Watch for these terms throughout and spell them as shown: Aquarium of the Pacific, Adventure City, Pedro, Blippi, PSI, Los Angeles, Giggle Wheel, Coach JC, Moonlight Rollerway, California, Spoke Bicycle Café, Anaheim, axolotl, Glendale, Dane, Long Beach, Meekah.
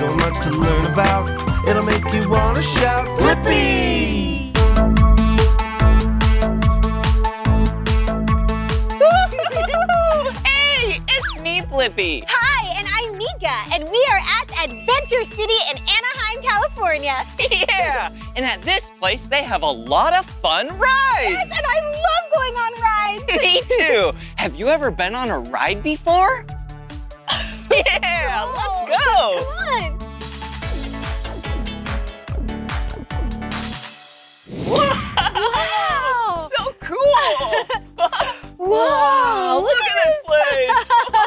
so much to learn about. It'll make you want to shout, Blippi! Hey, it's me, Blippi. Hi, and I'm Meekah, and we are at Adventure City in Anaheim, California. Yeah, and at this place, they have a lot of fun rides. Yes, and I love going on rides. Me too. Have you ever been on a ride before? Yeah, oh, let's go. Come on. Wow. So cool. Wow. Look at this place. Oh,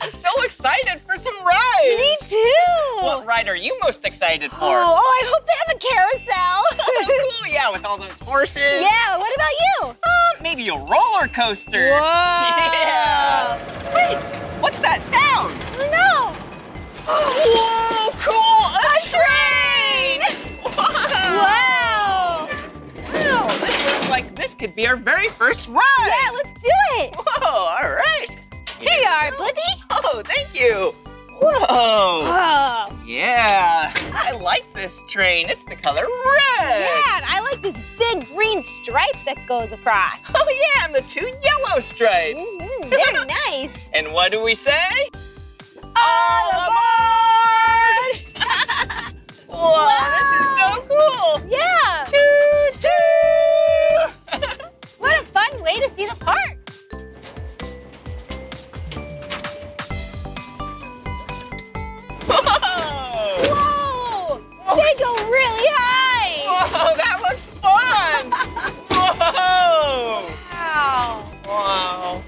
I'm so excited for some rides. Me too. What ride are you most excited for? Oh, I hope they have a carousel. Oh, cool. Yeah, with all those horses. Yeah, what about you? Maybe a roller coaster. Whoa. Yeah. Wait, what's that sound? No. Whoa, cool! A train! Wow! Wow! This looks like this could be our very first ride! Yeah, let's do it! Whoa, all right! Here you are, Blippi! Oh, thank you! Whoa! Whoa. Yeah! I like this train. It's the color red! Yeah, and I like this big green stripe that goes across. Oh, yeah, and the two yellow stripes! Mm-hmm, they're nice! And what do we say? All aboard! Whoa, wow. This is so cool! Yeah! Choo-choo! What a fun way to see the park! Whoa! Whoa! They go really high! Whoa, that looks fun! Whoa! Wow! Wow!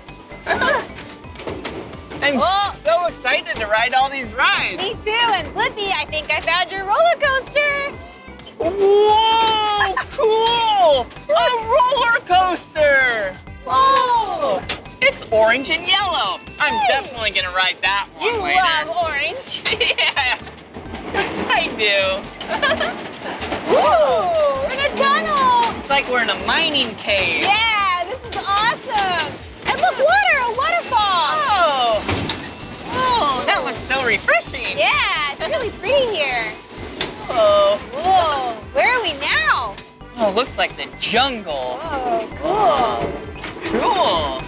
I'm so excited to ride all these rides. Me too, and Blippi, I think I found your roller coaster. Whoa! Cool! A roller coaster! Whoa! It's orange and yellow. Hey. I'm definitely gonna ride that one later. You love orange. Yeah, I do. Whoa! We're in a tunnel. It's like we're in a mining cave. Yeah, this is awesome. And look, water, a waterfall. Oh. Oh, that looks so refreshing. Yeah, it's really pretty here. Whoa. Whoa, where are we now? Oh, looks like the jungle. Oh, cool. Cool.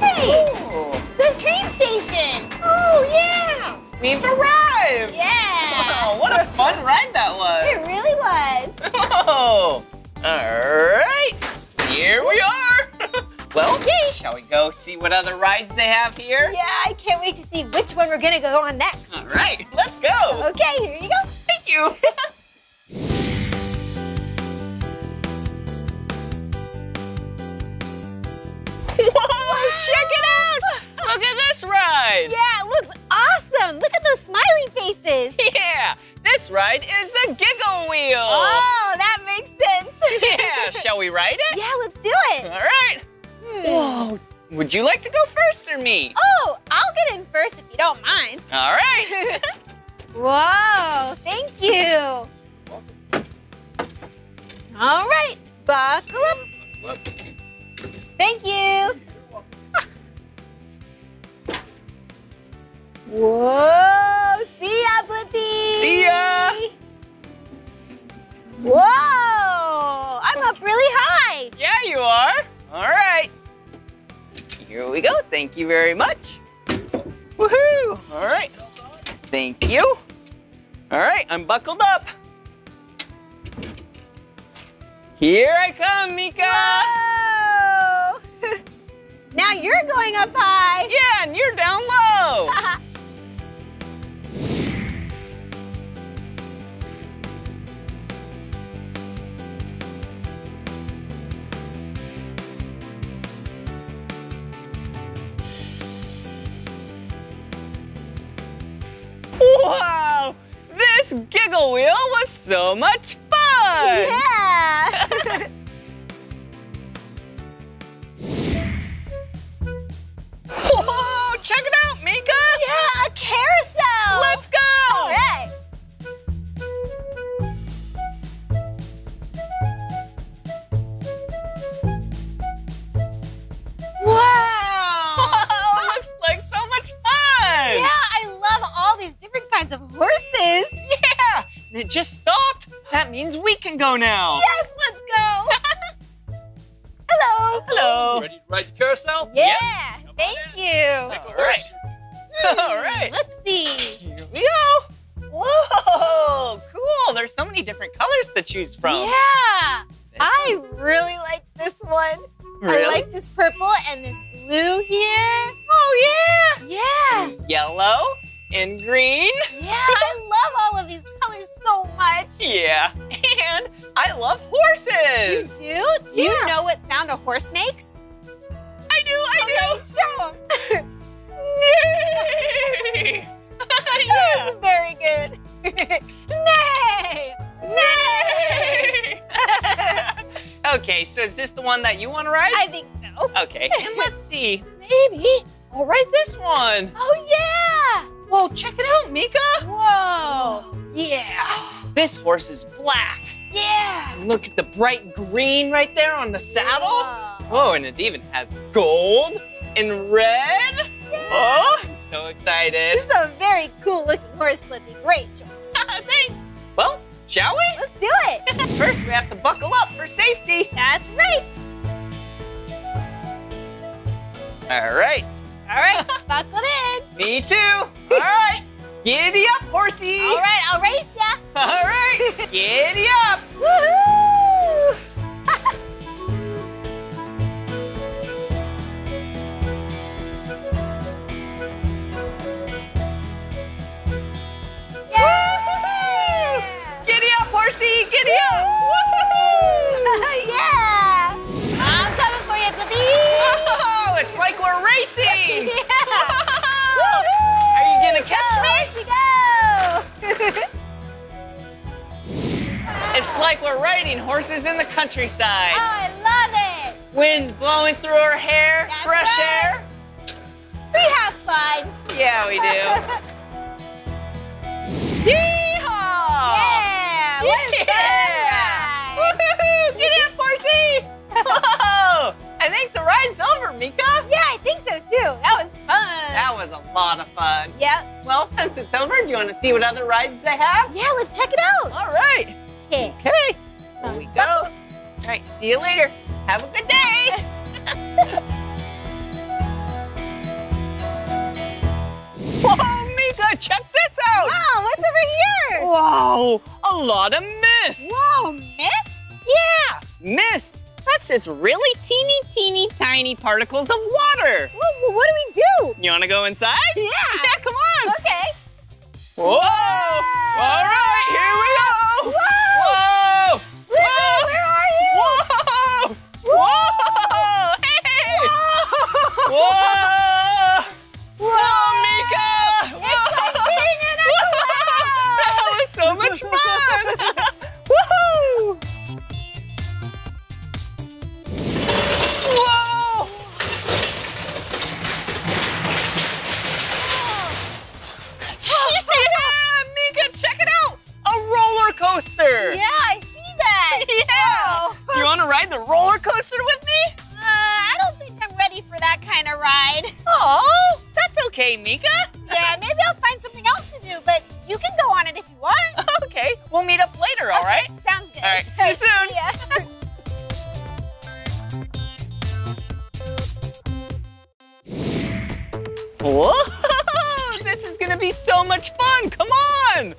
Hey, ooh, the train station. Oh, yeah. We've arrived. Yeah. Wow, what a fun ride that was. It really was. Oh, all right. Here we are. Well, okay. Shall we go see what other rides they have here? Yeah, I can't wait to see which one we're going to go on next. All right, let's go. Okay, here you go. Thank you. Whoa, check it out. Look at this ride. Yeah, it looks awesome. Look at those smiley faces. Yeah, this ride is the Giggle Wheel. Oh, that makes sense. Yeah, shall we ride it? Yeah, let's do it. All right. Whoa, would you like to go first or me? Oh, I'll get in first if you don't mind. All right. Whoa, thank you. All right, buckle up. Buckle up. Thank you. Whoa! See ya, Blippi! See ya! Whoa! I'm up really high! Yeah, you are! All right. Here we go. Thank you very much. Woohoo! All right. Thank you. All right, I'm buckled up. Here I come, Meekah! Whoa! Now you're going up high! Yeah, and you're down low! Wow! This Giggle Wheel was so much fun! Yeah! Whoa, check it out, Meekah! Yeah, a carousel! Let's go! All right. means we can go now. Yes, let's go. Hello. Hello. Ready to ride the carousel? Yeah. Yep. Thank you. All right. All right. Let's see. Here we go. Whoa, cool. There's so many different colors to choose from. Yeah. I really like this one. Really? I like this purple and this blue here. Oh, yeah. Yeah. And yellow and green. Yeah, I love all of these colors so much. Yeah. And I love horses. You do? Do you know what sound a horse makes? I do. Okay, show them. Neigh. That was very good. Neigh. Neigh. Okay, so is this the one that you want to ride? I think so. Okay, and let's see. Maybe I'll ride this one. Oh, yeah. Whoa, check it out, Meekah. Whoa. Yeah. This horse is black. Yeah. And look at the bright green right there on the saddle. Whoa, and it even has gold and red. Yeah. Oh, I'm so excited. This is a very cool-looking horse, Blippi. Great choice. Thanks. Well, shall we? Let's do it. First, we have to buckle up for safety. That's right. All right. All right, buckled in. Me too. All right, giddy up, horsey. All right, I'll race ya. All right, giddy up. Woohoo! Horsey, giddy up! Woohoo! Yeah! I'm coming for you, Blippi! Whoa! It's like we're racing! Are you gonna catch me? Horsey, go! It's like we're riding horses in the countryside. Oh, I love it! Wind blowing through our hair, fresh air. We have fun. Yeah, we do. Yeehaw! Yeah. Yeah! Woohoo! Get in, horsey! Whoa! I think the ride's over, Meekah. Yeah, I think so too. That was fun. That was a lot of fun. Yep. Well, since it's over, do you want to see what other rides they have? Yeah, let's check it out. All right. Okay. Okay. Here we go. All right. See you later. Have a good day. Whoa! Meekah, check this out! Wow, what's over here? Wow, a lot of mist! Whoa, mist? Yeah, mist. That's just really teeny tiny particles of water. Whoa, what do we do? You wanna go inside? Yeah. Yeah, come on. Okay. Whoa! Whoa. All right, here we go! Whoa! Whoa! Whoa. Where are you? Whoa! Whoa! Whoa. Hey! Whoa! Whoa! Whoa, Meekah! So much fun! Woohoo! Whoa! Yeah, Meekah, check it out! A roller coaster! Yeah, I see that! Yeah! Oh. Do you want to ride the roller coaster with me? I don't think I'm ready for that kind of ride. Oh, that's okay, Meekah. Yeah, maybe I'll find something else to do, but you can go on it if you want. Okay, we'll meet up later, all right? Sounds good. All right, see you soon. Yeah. Whoa, this is gonna be so much fun, come on.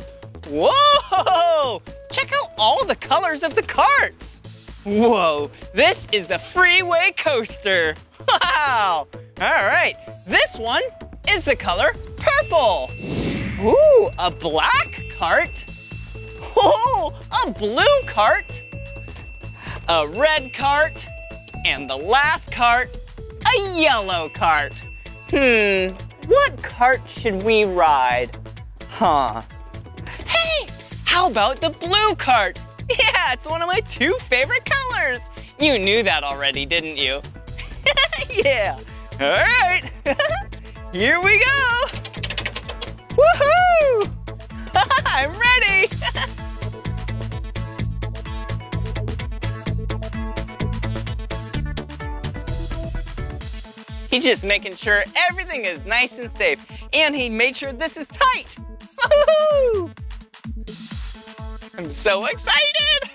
Whoa, check out all the colors of the carts. Whoa, this is the freeway coaster. Wow, all right, this one is the color purple. Ooh, a black cart. Ooh, a blue cart. A red cart. And the last cart, a yellow cart. Hmm, what cart should we ride? Huh. Hey, how about the blue cart? Yeah, it's one of my two favorite colors. You knew that already, didn't you? Yeah, all right. Here we go! Woohoo! I'm ready! He's just making sure everything is nice and safe. And he made sure this is tight. Woohoo! I'm so excited.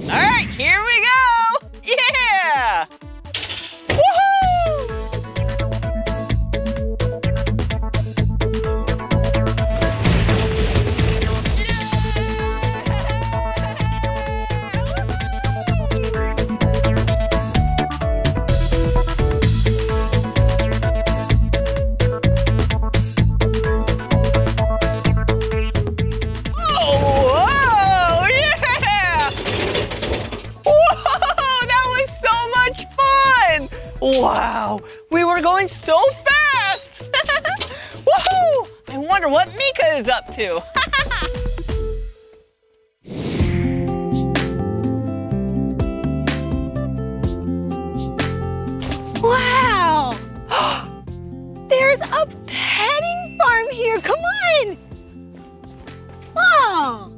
All right, here we go. Yeah. Wow, we were going so fast! Woohoo! I wonder what Meekah is up to. Wow! There's a petting farm here. Come on! Oh,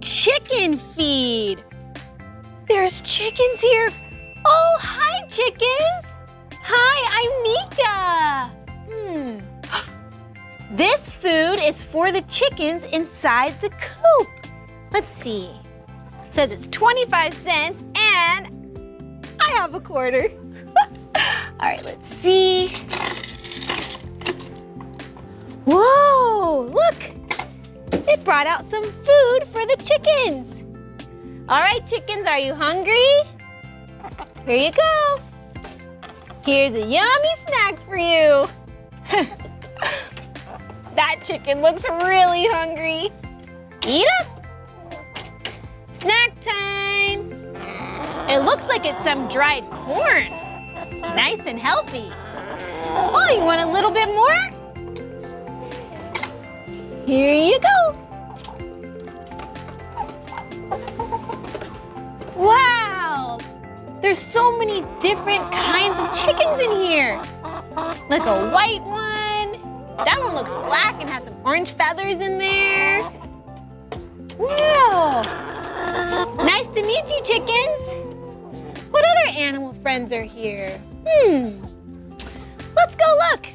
chicken feed. There's chickens here. Oh, hi, chickens. Hi, I'm Meekah. This food is for the chickens inside the coop. Let's see. It says it's 25 cents and I have a quarter. All right, let's see. Whoa, look. It brought out some food for the chickens. All right, chickens, are you hungry? Here you go. Here's a yummy snack for you. That chicken looks really hungry. Eat up. Snack time. It looks like it's some dried corn. Nice and healthy. Oh, you want a little bit more? Here you go. Wow. There's so many different kinds of chickens in here. Like a white one. That one looks black and has some orange feathers in there. Whoa. Nice to meet you, chickens. What other animal friends are here? Let's go look.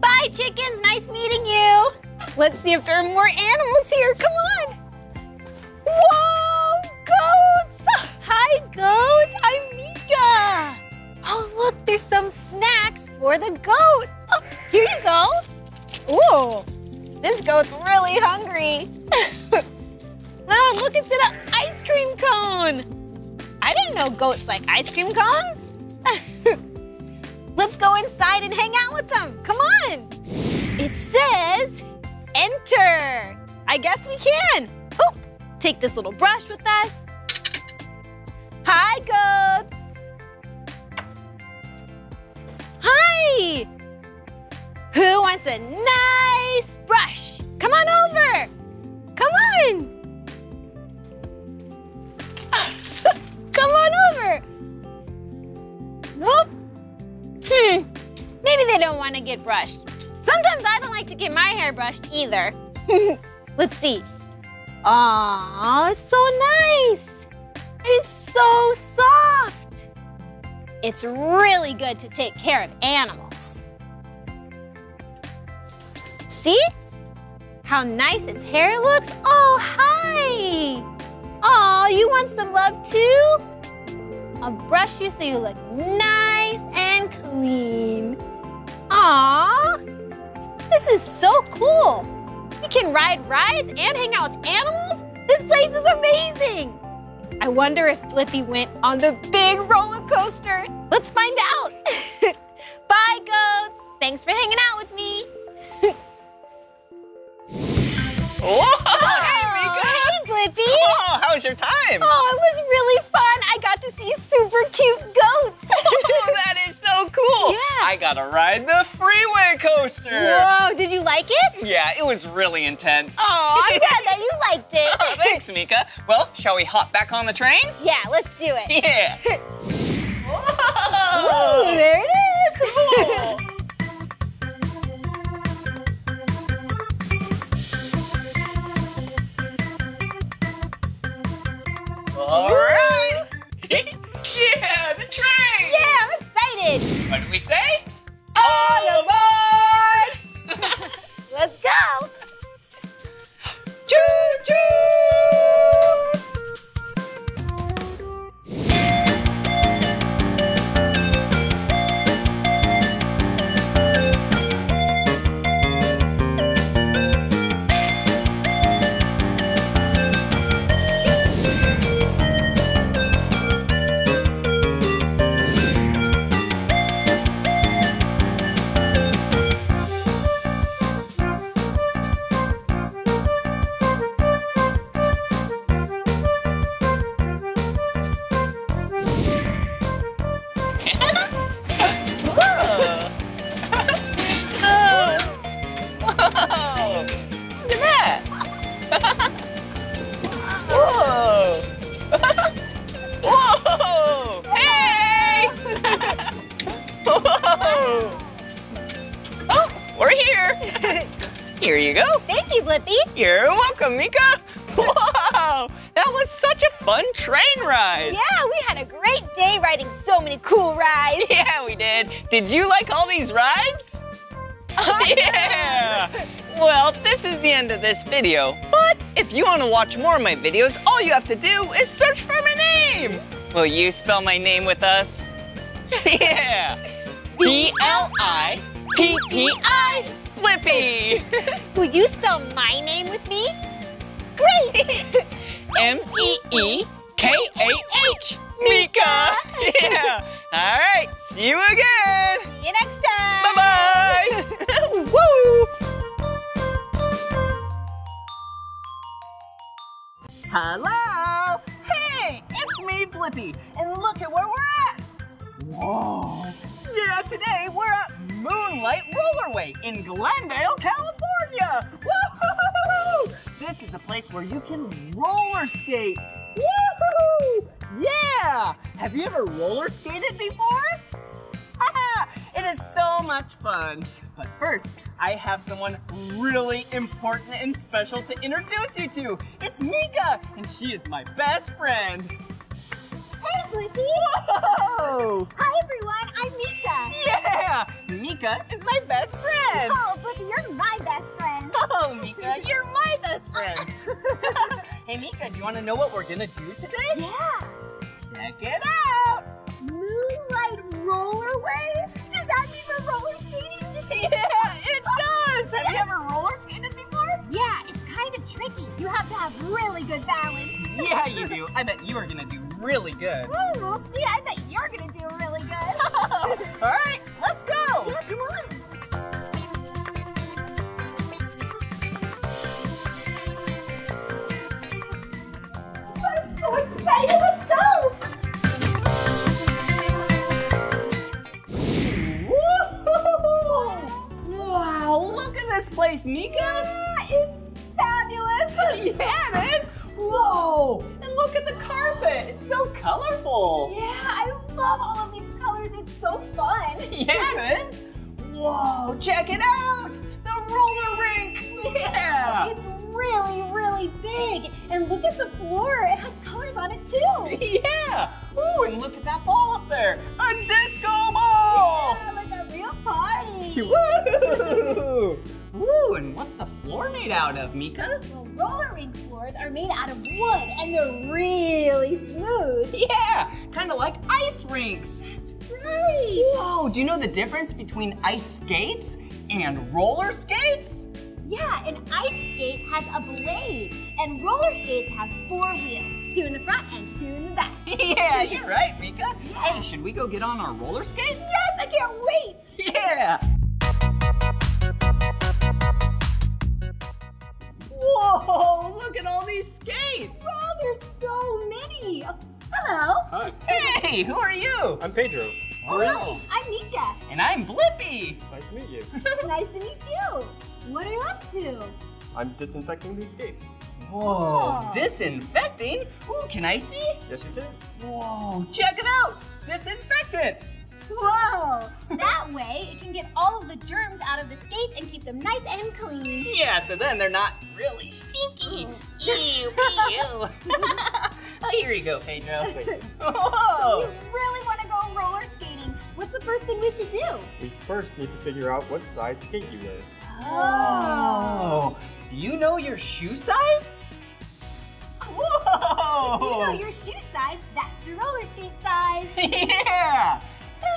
Bye, chickens. Nice meeting you. Let's see if there are more animals here. Come on. Whoa, goats. Hi, goats. I'm Meekah. Oh, look, there's some snacks for the goat. Oh, here you go. Ooh, this goat's really hungry. Wow, look, it's in an ice cream cone. I didn't know goats like ice cream cones. Let's go inside and hang out with them. Come on. It says enter. I guess we can. Oh, take this little brush with us. Hi, goats. Hi. Who wants a nice brush? Come on over. Come on. Come on over. Nope. Maybe they don't want to get brushed. Sometimes I don't like to get my hair brushed either. Let's see. Aw, so nice. And it's so soft. It's really good to take care of animals. See how nice its hair looks? Oh, hi. Oh, you want some love too? I'll brush you so you look nice and clean. Aw, this is so cool. You can ride rides and hang out with animals. This place is amazing. I wonder if Blippi went on the big roller coaster. Let's find out. Bye, goats. Thanks for hanging out with me. Oh, hey, Meekah. Hey, Blippi. Oh, how was your time? Oh, it was really fun. I got to see super cute goats. Oh, that is so cool. Yeah. I got to ride the freeway coaster. Whoa, did you like it? Yeah, it was really intense. Oh, I'm glad that you liked it. Oh, thanks, Meekah. Well, shall we hop back on the train? Yeah, let's do it. Yeah. Whoa. Ooh, there it is. Cool. All right. Yeah, the train. Yeah, I'm excited. What did we say? All aboard. Let's go. Choo-choo. Here you go. Thank you, Blippi. You're welcome, Meekah. Wow, that was such a fun train ride. Yeah, we had a great day riding so many cool rides. Yeah, we did. Did you like all these rides? Awesome. Yeah. Well, this is the end of this video, but if you want to watch more of my videos, all you have to do is search for my name. Will you spell my name with us? Yeah. B-L-I-P-P-I. Blippi. Will you spell my name with me? Great. M-E-E-K-A-H. Meekah. Yeah. All right. See you again. See you next time. Bye-bye. Woo. Hello. Hey, it's me, Blippi. And look at where we're at. Whoa. Yeah, today we're at Moonlight Rollerway in Glendale, California. Woo-hoo-hoo-hoo! This is a place where you can roller skate. Woo-hoo-hoo! Yeah! Have you ever roller skated before? Haha! It is so much fun. But first, I have someone really important and special to introduce you to. It's Meekah, and she is my best friend. Hey, Blippi! Whoa! Hi, everyone. I'm Meekah. Yeah! Meekah is my best friend. Oh, Blippi, you're my best friend. Oh, Meekah, you're my best friend. Hey, Meekah, do you want to know what we're going to do today? Yeah. Check it out. Moonlight Rollerway? Does that mean we're roller skating? Yeah, it does. Have you ever roller skated before? Yeah, it's kind of tricky. You have to have really good balance. Yeah, you do. I bet you are going to do really good. Oh, we'll see. I bet you're going to do really good. Oh, all right, let's go. Yeah, come on. I'm so excited. Let's go. Woo-hoo-hoo-hoo. Wow, look at this place, Meekah. Yeah, it's fabulous. Yeah, it is. Whoa! And look at the carpet. It's so colorful. Yeah, I love all of these colors. It's so fun. Yeah, it is. Whoa! Check it out. The roller rink. Yeah. It's really, really big. And look at the floor. It has colors on it too. Yeah. Ooh, and look at that ball up there. A disco ball. Yeah, like a real party. Woo! Ooh, and what's the floor made out of, Meekah? Well, roller rink floors are made out of wood, and they're really smooth. Yeah, kind of like ice rinks. That's right. Whoa, do you know the difference between ice skates and roller skates? Yeah, an ice skate has a blade, and roller skates have 4 wheels, 2 in the front and 2 in the back. Yeah, you're right, Meekah. Yeah. Hey, should we go get on our roller skates? Yes, I can't wait. Yeah. Whoa, look at all these skates. Wow, there's so many. Hello. Hi. Hey, who are you? I'm Pedro. Oh, hi. I'm Meekah. And I'm Blippi. Nice to meet you. Nice to meet you. What are you up to? I'm disinfecting these skates. Whoa, disinfecting? Ooh, can I see? Yes, you can. Whoa, check it out. Disinfectant. Whoa! That way, it can get all of the germs out of the skates and keep them nice and clean. Yeah, so then they're not really stinky. Ew, ew. Oh, here you go, Pedro. Whoa! So you really want to go roller skating. What's the first thing we should do? We first need to figure out what size skate you wear. Oh! Do you know your shoe size? Whoa! If you know your shoe size, that's your roller skate size. Yeah!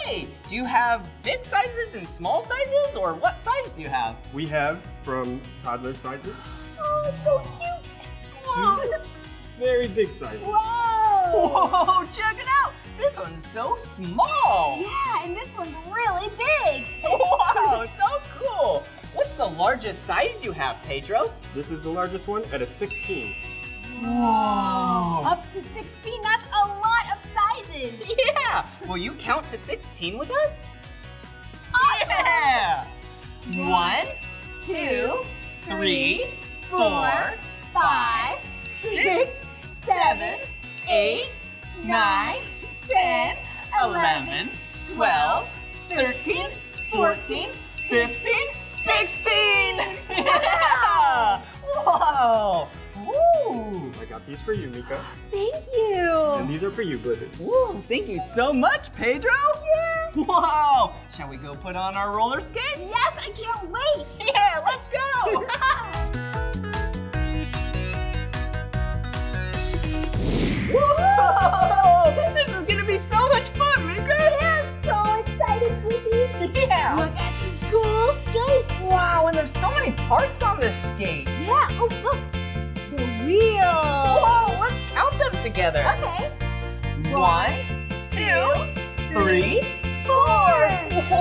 Hey, do you have big sizes and small sizes, or what size do you have? We have from toddler sizes. Oh, so cute. Whoa. Very big sizes. Whoa. Whoa, check it out. This one's so small. Yeah, and this one's really big. Wow, so cool. What's the largest size you have, Pedro? This is the largest one at a 16. Whoa. Up to 16, that's a lot of sizes. Yeah. Will you count to 16 with us? Awesome. Yeah. 1, 2, 3, 4, 5, 6, 7, 8, 9, 10, 11, 12, 13, 14, 15, 16! Yeah! Whoa! Ooh! I got these for you, Meekah. Thank you! And these are for you, Blippi. Whoa, thank you so much, Pedro! Yeah! Whoa! Shall we go put on our roller skates? Yes, I can't wait! Yeah, let's go! Whoa! This is gonna be so much fun, Meekah! Yeah, I'm so excited, Blippi! Yeah! Look at these cool skates! Wow, and there's so many parts on this skate! Yeah, oh look! The wheels! Whoa, let's count them together! Okay! 1, 2, 3, 4!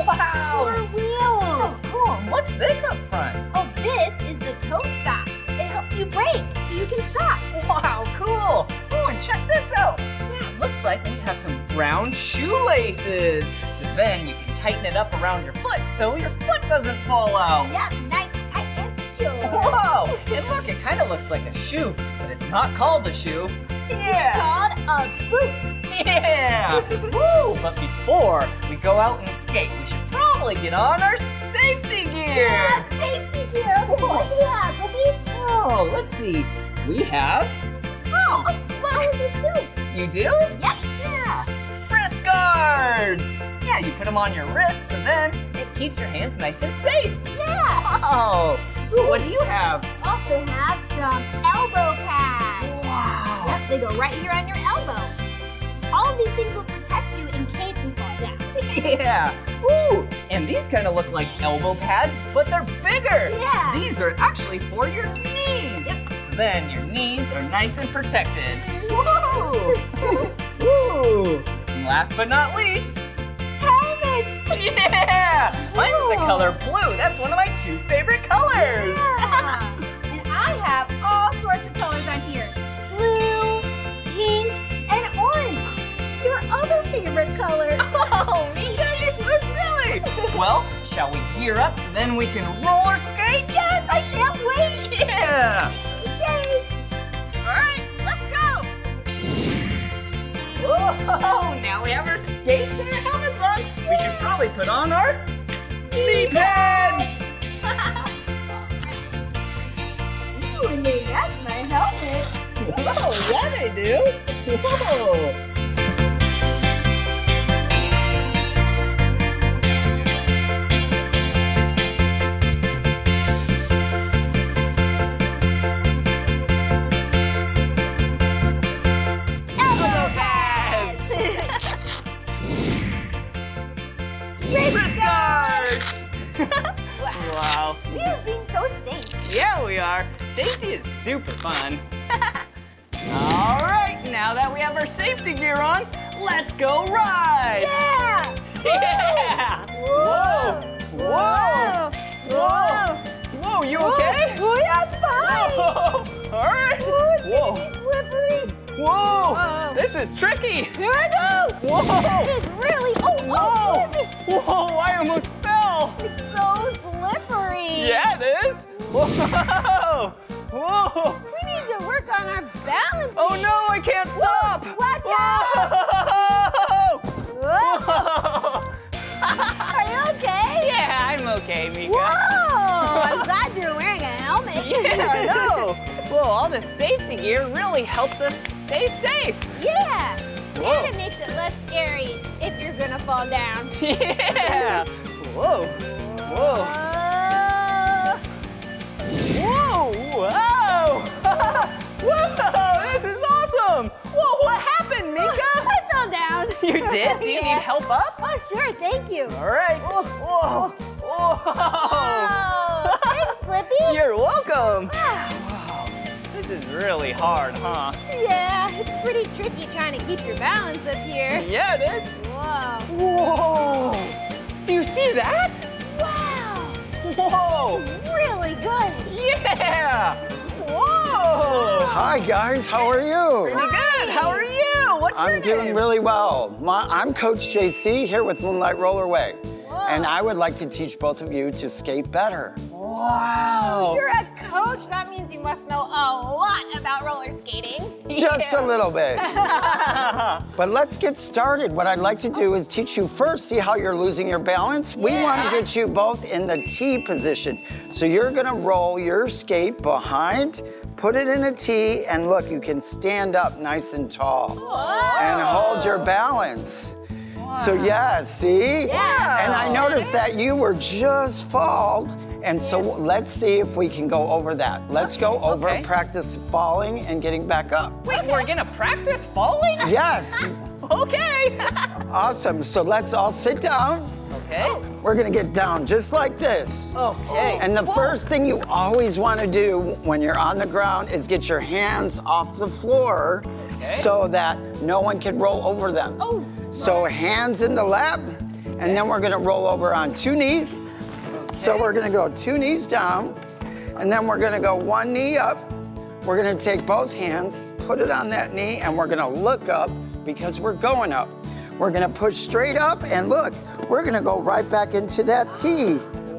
Wow! 4 wheels! So cool! And what's this up front? Oh, this is the toe stop. It helps you brake so you can stop. Wow, cool! Oh, and check this out. Yeah, looks like we have some brown shoelaces. So then you can tighten it up around your foot so your foot doesn't fall out. Yep, nice, tight, and secure. Whoa! And look, it kind of looks like a shoe, but it's not called a shoe. Yeah. It's called a boot. Yeah. Woo! But before we go out and skate, we should probably get on our safety gear. Yeah, safety gear. Okay, what do you have, Blippi? Oh, let's see. We have. Oh, look. You do? Yep. Yeah. Wrist guards. Yeah, you put them on your wrists, and then it keeps your hands nice and safe. Yeah. Wow. What do you have? Also have some elbow pads. Wow. Yep, they go right here on your elbow. All of these things will protect you in case you fall down. Yeah. Ooh, and these kind of look like elbow pads, but they're bigger. Yeah. These are actually for your knees. Yep. So then your knees are nice and protected. Whoa. Ooh. And last but not least, helmets. Yeah. Whoa. Mine's the color blue. That's one of my 2 favorite colors. Yeah. And I have all sorts of colors on here. Blue, pink, and orange. Your other favorite color. Oh, Meekah, you're so silly. Well, shall we gear up so then we can roller skate? Yes, I can't wait. Yeah. Yay. All right, let's go. Whoa, now we have our skates and our helmets on. Yeah. We should probably put on our knee pads. Ooh, and they match my helmet. Whoa, yeah, they do. Whoa. Wow. We are being so safe. Yeah, we are. Safety is super fun. All right, now that we have our safety gear on, let's go ride. Yeah. Yeah. Whoa. Whoa. Whoa. Whoa. Whoa, you okay? Whoa, I'm fine. Whoa. All right. Whoa. It's slippery. Whoa. Whoa. This is tricky. Here I go. Whoa. It is really. Oh, whoa. Whoa, I almost fell. It's so slippery. Yeah, it is. Whoa. Whoa. We need to work on our balance. Oh, no, I can't stop. Whoa. Watch out. Whoa. Whoa. Are you okay? Yeah, I'm okay, Meekah. Whoa! I'm glad you're wearing a helmet. Yeah, I know. Whoa, all the safety gear really helps us stay safe. Yeah. Whoa. And it makes it less scary if you're gonna fall down. Yeah. Whoa. Whoa. Whoa. Whoa. Whoa. This is awesome. Whoa, what happened, Meekah? Down. You did? Do you need help up? Oh, sure. Thank you. All right. Whoa. Whoa. Whoa. Thanks, Blippi. You're welcome. Wow. This is really hard, huh? Yeah, it's pretty tricky trying to keep your balance up here. Yeah, it is. Whoa. Whoa. Do you see that? Wow. Whoa. That's really good. Yeah. Whoa. Hi, guys. How are you? Pretty good. How are you? What's your name? I'm doing really well. I'm Coach JC here with Moonlight Rollerway. Whoa. And I would like to teach both of you to skate better. Whoa. Wow. You're a coach. That means you must know a lot about roller skating. Just a little bit. But let's get started. What I'd like to do is teach you first, see how you're losing your balance. We want to get you both in the T position. So you're going to roll your skate behind, put it in a T, and look, you can stand up nice and tall. Whoa. And hold your balance. So yeah, see? Yeah. And I noticed that you were just falled, and so let's see if we can go over that. Let's go over practice falling and getting back up. Wait, we're gonna practice falling? Yes. Okay. Awesome, so let's all sit down. Okay. We're gonna get down just like this. Okay. And the first thing you always wanna do when you're on the ground is get your hands off the floor so that no one can roll over them. Oh. So hands in the lap, and then we're gonna roll over on two knees. So we're gonna go two knees down, and then we're gonna go one knee up. We're gonna take both hands, put it on that knee, and we're gonna look up because we're going up. We're gonna push straight up, and look, we're gonna go right back into that T.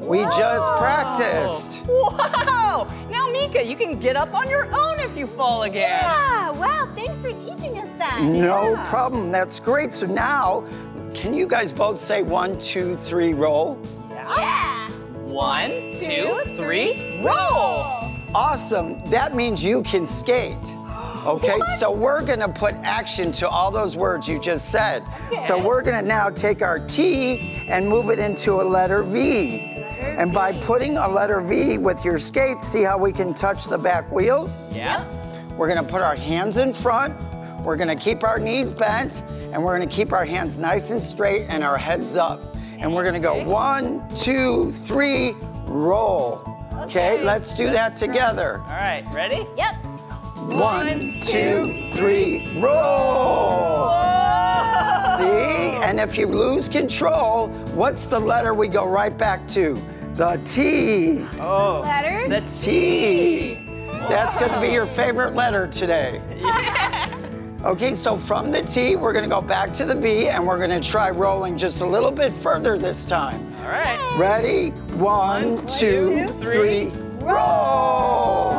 We just practiced. Whoa! Now, Meekah, you can get up on your own if you fall again. Yeah, wow, thanks for teaching us that. No problem, that's great. So now, can you guys both say 1, 2, 3, roll? Yeah. 1, 2, 3, roll! Awesome, that means you can skate. Okay, so we're gonna put action to all those words you just said. So we're gonna now take our T and move it into a letter V. And by putting a letter V with your skates, see how we can touch the back wheels? Yeah. We're gonna put our hands in front, we're gonna keep our knees bent, and we're gonna keep our hands nice and straight and our heads up. And we're gonna go 1, 2, 3, roll. Okay, let's do that together. All right, ready? Yep. 1, 2, 3, roll. See? And if you lose control, what's the letter we go right back to? The T. Oh. Letter? The T. That's going to be your favorite letter today. Yeah. Okay, so from the T, we're going to go back to the B, and we're going to try rolling just a little bit further this time. All right. Ready? 1, 2, 3, roll.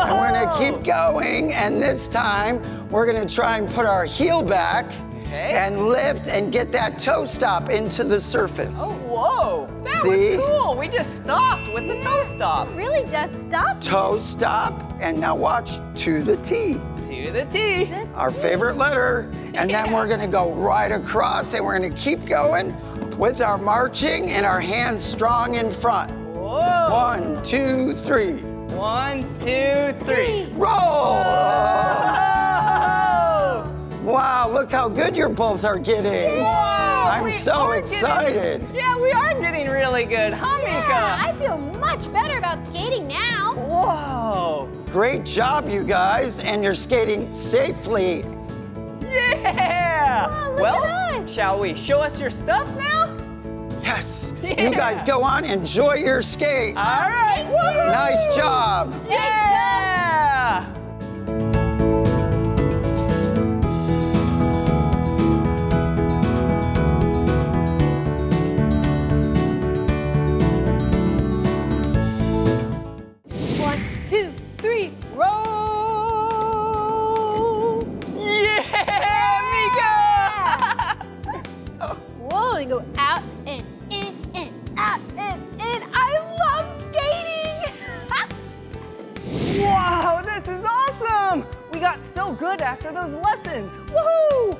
And we're going to keep going, and this time, we're going to try and put our heel back. Okay. And lift and get that toe stop into the surface. Oh, whoa. That was cool. We just stopped with the toe stop. Really just stopped? Toe stop. And now watch, to the T. To the T. Our favorite letter. And then we're going to go right across, and we're going to keep going with our marching and our hands strong in front. Whoa. 1, 2, 3. 1, 2, 3. Roll. Whoa. Wow, look how good you both are getting. Whoa, I'm so excited. Yeah, we are getting really good, huh, Meekah? I feel much better about skating now. Whoa. Great job, you guys, and you're skating safely. Yeah. Wow, look at us. Shall we show us your stuff now? Yes. Yeah. You guys go on, enjoy your skate. All right. Woo. Nice job. Yeah. Go out and in and out and in. I love skating! Wow, this is awesome! We got so good after those lessons. Woohoo!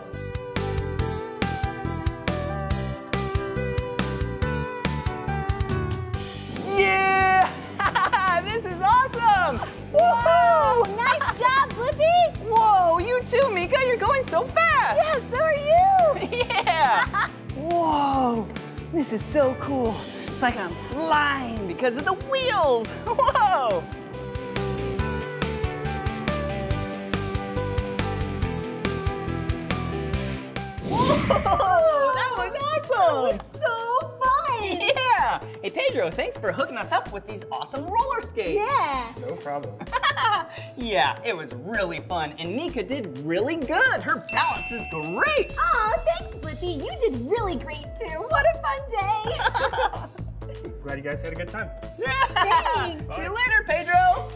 Yeah! This is awesome! Wow! Woohoo! Nice job, Blippi! Whoa, you too, Meekah. You're going so fast! Yeah, so are you! Yeah! Whoa, this is so cool. It's like I'm flying because of the wheels. Whoa. Whoa, that was awesome. That was so fun. Yeah. Hey, Pedro, thanks for hooking us up with these awesome roller skates. Yeah. No problem. Yeah, it was really fun, and Meekah did really good. Her balance is great. Aw, thanks, Blippi. You did really great, too. What a fun day. glad you guys had a good time. Yeah! Thanks! Bye. See you later, Pedro!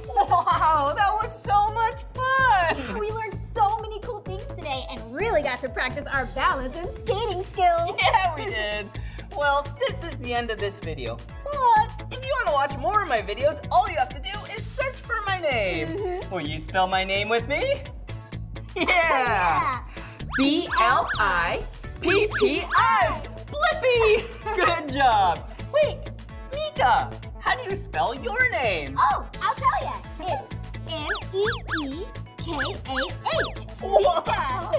Wow, that was so much fun! We learned so many cool things today and really got to practice our balance and skating skills. Yeah, we did. Well, this is the end of this video. But if you want to watch more of my videos, all you have to do is search for my name. Will you spell my name with me? Yeah! B-L-I-P-P-I! Blippi! Good job! Wait, Meekah, how do you spell your name? Oh, I'll tell ya. It's M-E-E-K-A-H. Meekah!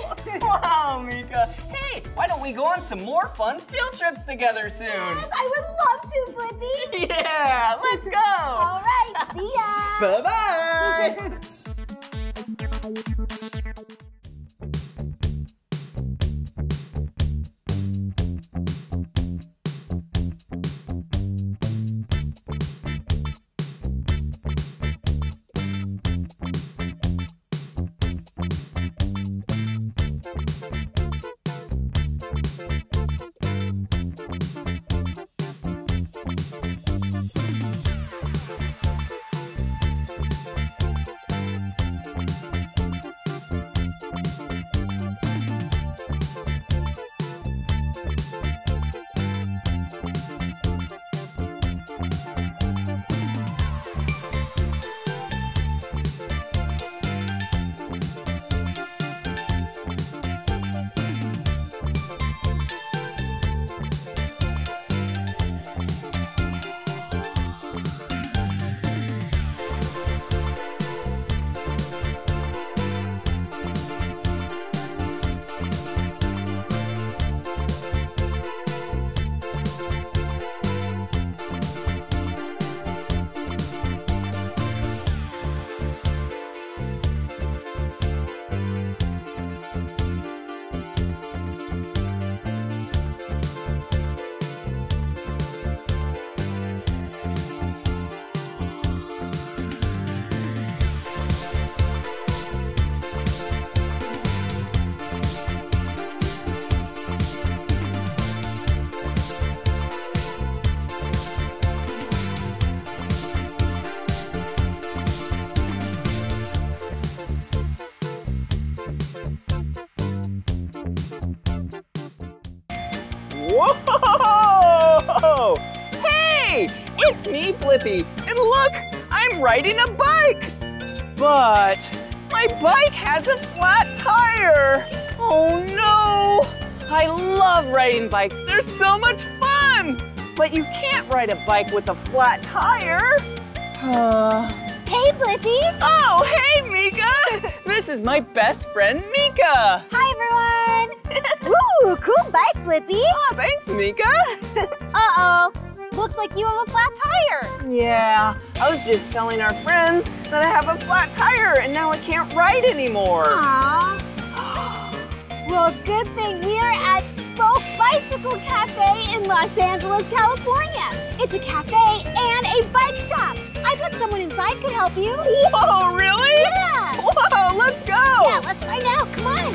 Wow, Meekah. Hey, why don't we go on some more fun field trips together soon? Yes, I would love to, Blippi. Yeah, let's go. All right, see ya. Bye-bye. It's me, Blippi, and look, I'm riding a bike. But my bike has a flat tire. Oh no! I love riding bikes. They're so much fun. But you can't ride a bike with a flat tire. Hey, Blippi. Oh, hey, Meekah. This is my best friend, Meekah. Hi, everyone. Ooh, cool bike, Blippi. Oh, thanks, Meekah. Uh-oh. Looks like you have a flat tire. Yeah, I was just telling our friends that I have a flat tire and now I can't ride anymore. Aww. Well, good thing we are at Spoke Bicycle Café in Los Angeles, California. It's a cafe and a bike shop. I bet someone inside could help you. Whoa, really? Yeah. Whoa, let's go. Yeah, let's find out. Come on.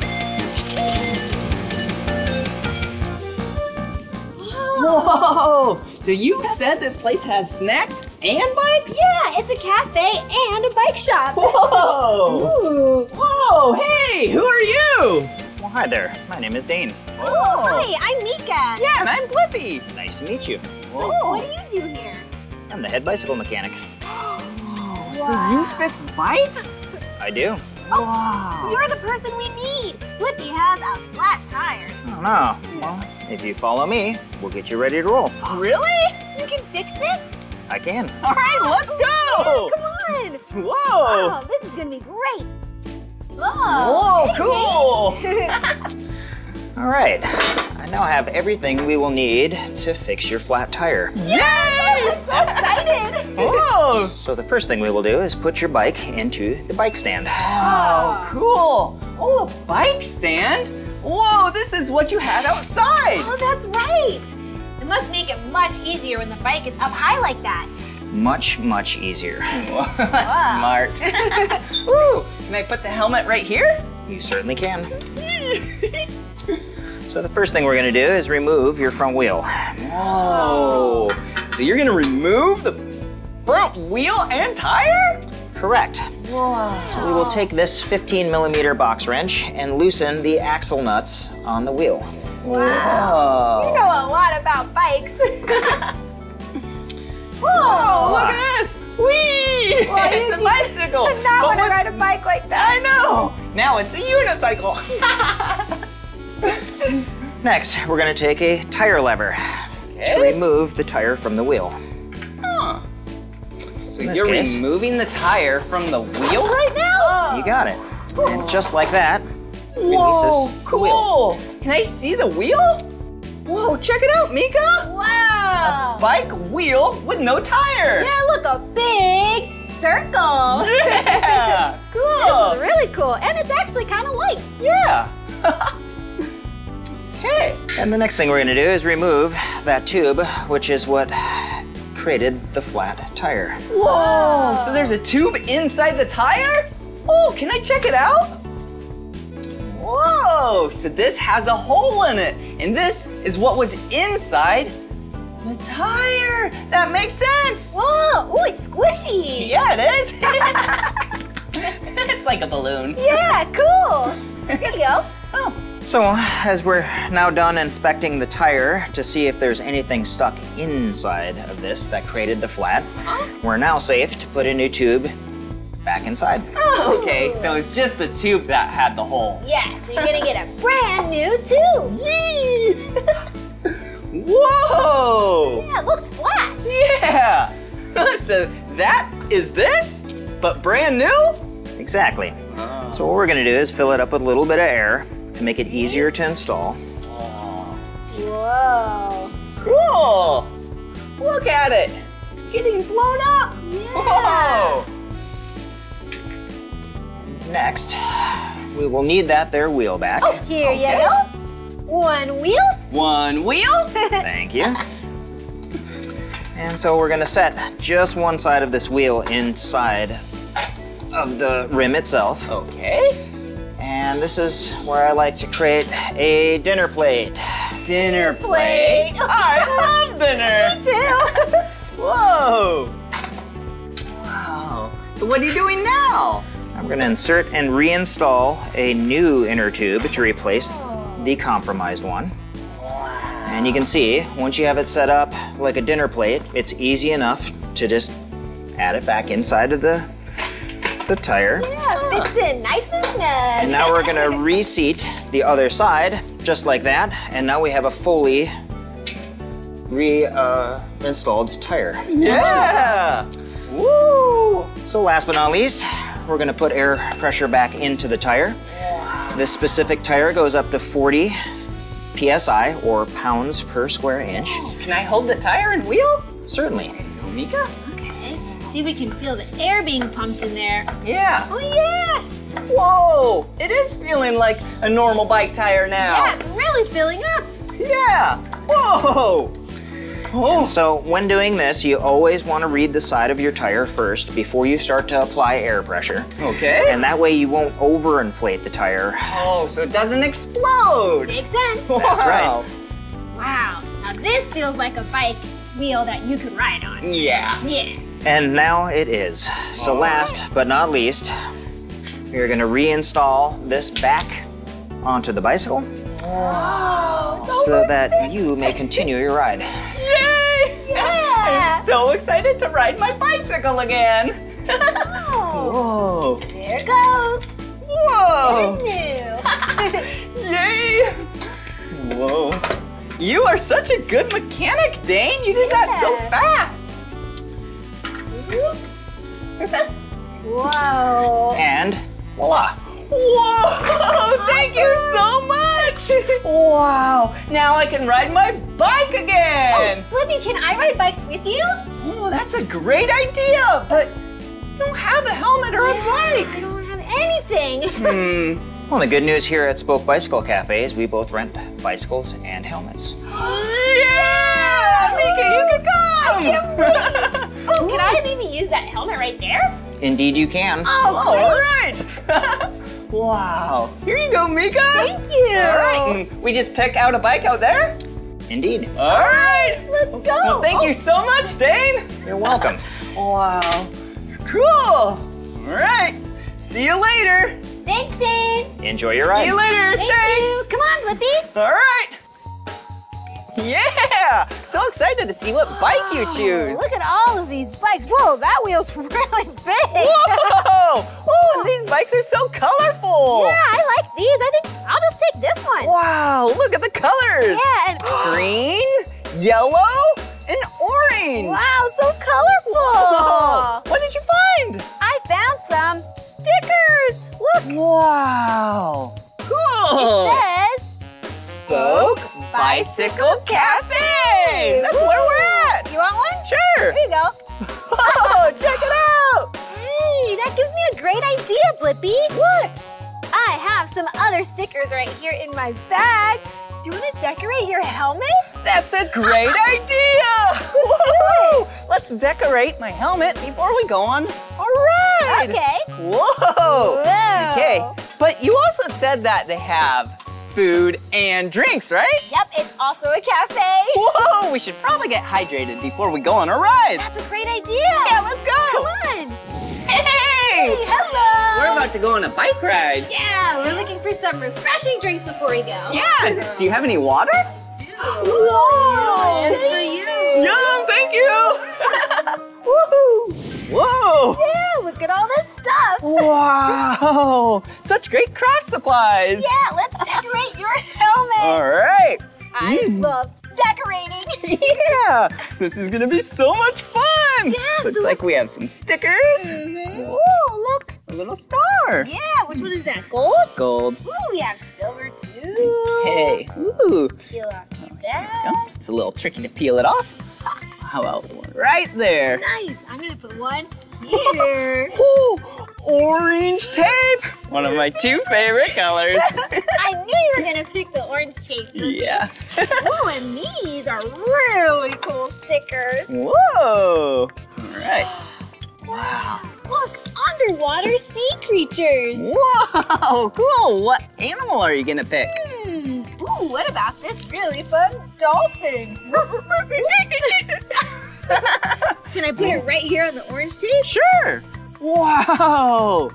Whoa! So you said this place has snacks and bikes? Yeah, it's a cafe and a bike shop. Whoa! Ooh. Whoa! Hey, who are you? Well, hi there. My name is Dane. Oh, hi. I'm Meekah. Yeah, and I'm Blippi. Nice to meet you. Whoa. So, what do you do here? I'm the head bicycle mechanic. Whoa! So you fix bikes? I do. Oh, wow. You're the person we need. Blippi has a flat tire. Oh, no. Well, if you follow me, we'll get you ready to roll. Really? You can fix it? I can. All right, let's go. Yeah, come on. Whoa. Wow, this is going to be great. Whoa. Whoa, cool. All right. I now have everything we will need to fix your flat tire. Yes! I'm so excited! Whoa! So the first thing we will do is put your bike into the bike stand. Wow, cool! Oh, a bike stand? Whoa, this is what you had outside! Oh, that's right! It must make it much easier when the bike is up high like that. Much, much easier. Smart. Ooh, can I put the helmet right here? You certainly can. So the first thing we're going to do is remove your front wheel. Whoa. So you're gonna remove the front wheel and tire? Correct. Whoa. So we will take this 15mm box wrench and loosen the axle nuts on the wheel. Wow. Whoa. You know a lot about bikes. Whoa, whoa, look at this. Whee! Well, it's a bicycle. I did not want to ride a bike like that. I know. Now it's a unicycle. Next, we're gonna take a tire lever to remove the tire from the wheel. Huh. So you're removing the tire from the wheel right now? You got it. Cool. And just like that, releases the wheel. Cool. Can I see the wheel? Whoa, check it out, Meekah. Wow. A bike wheel with no tire. Yeah, look, a big circle. Yeah, cool. This is really cool, and it's actually kind of light. Yeah. Okay. And the next thing we're gonna do is remove that tube, which is what created the flat tire. Whoa, so there's a tube inside the tire? Oh, can I check it out? Whoa, so this has a hole in it, and this is what was inside the tire. That makes sense. Whoa, ooh, it's squishy. Yeah, it is. It's like a balloon. Yeah, cool. There you go. Oh. So, as we're now done inspecting the tire to see if there's anything stuck inside of this that created the flat, we're now safe to put a new tube back inside. Oh, okay, so it's just the tube that had the hole. Yeah, so you're gonna get a brand new tube. Yee! Whoa! Yeah, it looks flat. Yeah! So that is this, but brand new? Exactly. Oh. So what we're gonna do is fill it up with a little bit of air to make it easier to install. Whoa. Cool. Look at it. It's getting blown up. Yeah. Whoa. Next, we will need that there wheel back. Oh, here you go. One wheel. One wheel. Thank you. And so we're gonna set just one side of this wheel inside of the rim itself. Okay. And this is where I like to create a dinner plate. Dinner plate? I love dinner. Me too. Whoa. Wow. So what are you doing now? I'm gonna insert and reinstall a new inner tube to replace the compromised one. Wow. And you can see, once you have it set up like a dinner plate, it's easy enough to just add it back inside of the tire. Yeah, it fits in nice and snug. And now we're gonna reseat the other side, just like that. And now we have a fully installed tire. Yeah! Woo! So last but not least, we're gonna put air pressure back into the tire. Yeah. This specific tire goes up to 40 PSI, or pounds per square inch. Oh, can I hold the tire and wheel? Certainly. Meekah? See, we can feel the air being pumped in there. Yeah. Oh, yeah. Whoa, it is feeling like a normal bike tire now. Yeah, it's really filling up. Yeah. Whoa. Oh. And so when doing this, you always want to read the side of your tire first before you start to apply air pressure. Okay. And that way you won't overinflate the tire. Oh, so it doesn't explode. Makes sense. Wow. That's right. Wow. Now this feels like a bike wheel that you could ride on. Yeah. Yeah. And now it is. So last but not least, we're gonna reinstall this back onto the bicycle. Wow. So that you may continue your ride. Yay! Yeah! I'm so excited to ride my bicycle again. Whoa. There it goes. Whoa. New. Yay! Whoa. You are such a good mechanic, Dane. You did that so fast. Whoa. And voila. Whoa, thank you so much. Wow, now I can ride my bike again. Oh, Blippi, can I ride bikes with you? Oh, that's a great idea, but I don't have a helmet or a bike. I don't have anything. Well, the good news here at Spoke Bicycle Café is we both rent bicycles and helmets. Yeah, Meekah, you can come. I can't wait. Oh, can I maybe use that helmet right there? Indeed you can. Oh, all right. Wow. Here you go, Meekah. Thank you. All right, and we just pick out a bike out there? Indeed. All right. Let's go. Well, thank you so much, Dane. You're welcome. Wow. Cool. All right. See you later. Thanks, Dane. Enjoy your ride. See you later. Thanks. Come on, Blippi. All right. Yeah! So excited to see what bike you choose. Look at all of these bikes. Whoa, that wheel's really big. Whoa! Oh, these bikes are so colorful. Yeah, I like these. I think I'll just take this one. Wow, look at the colors. Yeah, and green, yellow, and orange. Wow, so colorful. Whoa. What did you find? I found some stickers. Look. Wow. Cool. It says Spoke Bicycle Cafe. That's where we're at. Do you want one? Sure. Here you go. Oh, check it out. Hey, that gives me a great idea, Blippi. What? I have some other stickers right here in my bag. Do you want to decorate your helmet? That's a great idea. Woo! Let's decorate my helmet before we go on a ride. Okay. Whoa. Okay. But you also said that they have food and drinks, right? Yep, it's also a cafe. Whoa, we should probably get hydrated before we go on a ride. That's a great idea. Yeah, let's go. Come on. Hey. Hello. We're about to go on a bike ride. Yeah, we're looking for some refreshing drinks before we go. Yeah. Do you have any water? Whoa. For you. Yum, thank you. Woohoo. Whoa. Yeah, look at all this stuff. Wow. Such great craft supplies. Yeah, let's decorate your helmet. All right. I love decorating. Yeah. This is going to be so much fun. Yeah. Looks like we have some stickers. Mm-hmm. Whoa, look. A little star. Yeah, which one is that? Gold? Gold. Ooh, we have silver too. Okay. Ooh. Peel off that. It's a little tricky to peel it off. How about the one right there? Nice. I'm going to put one here. Oh, orange tape. One of my two favorite colors. I knew you were going to pick the orange tape. Yeah. Oh, and these are really cool stickers. Whoa. All right. Wow. Look, underwater sea creatures. Whoa, cool. What animal are you going to pick? Ooh, what about this really fun dolphin? Can I put it right here on the orange tape? Sure. Wow.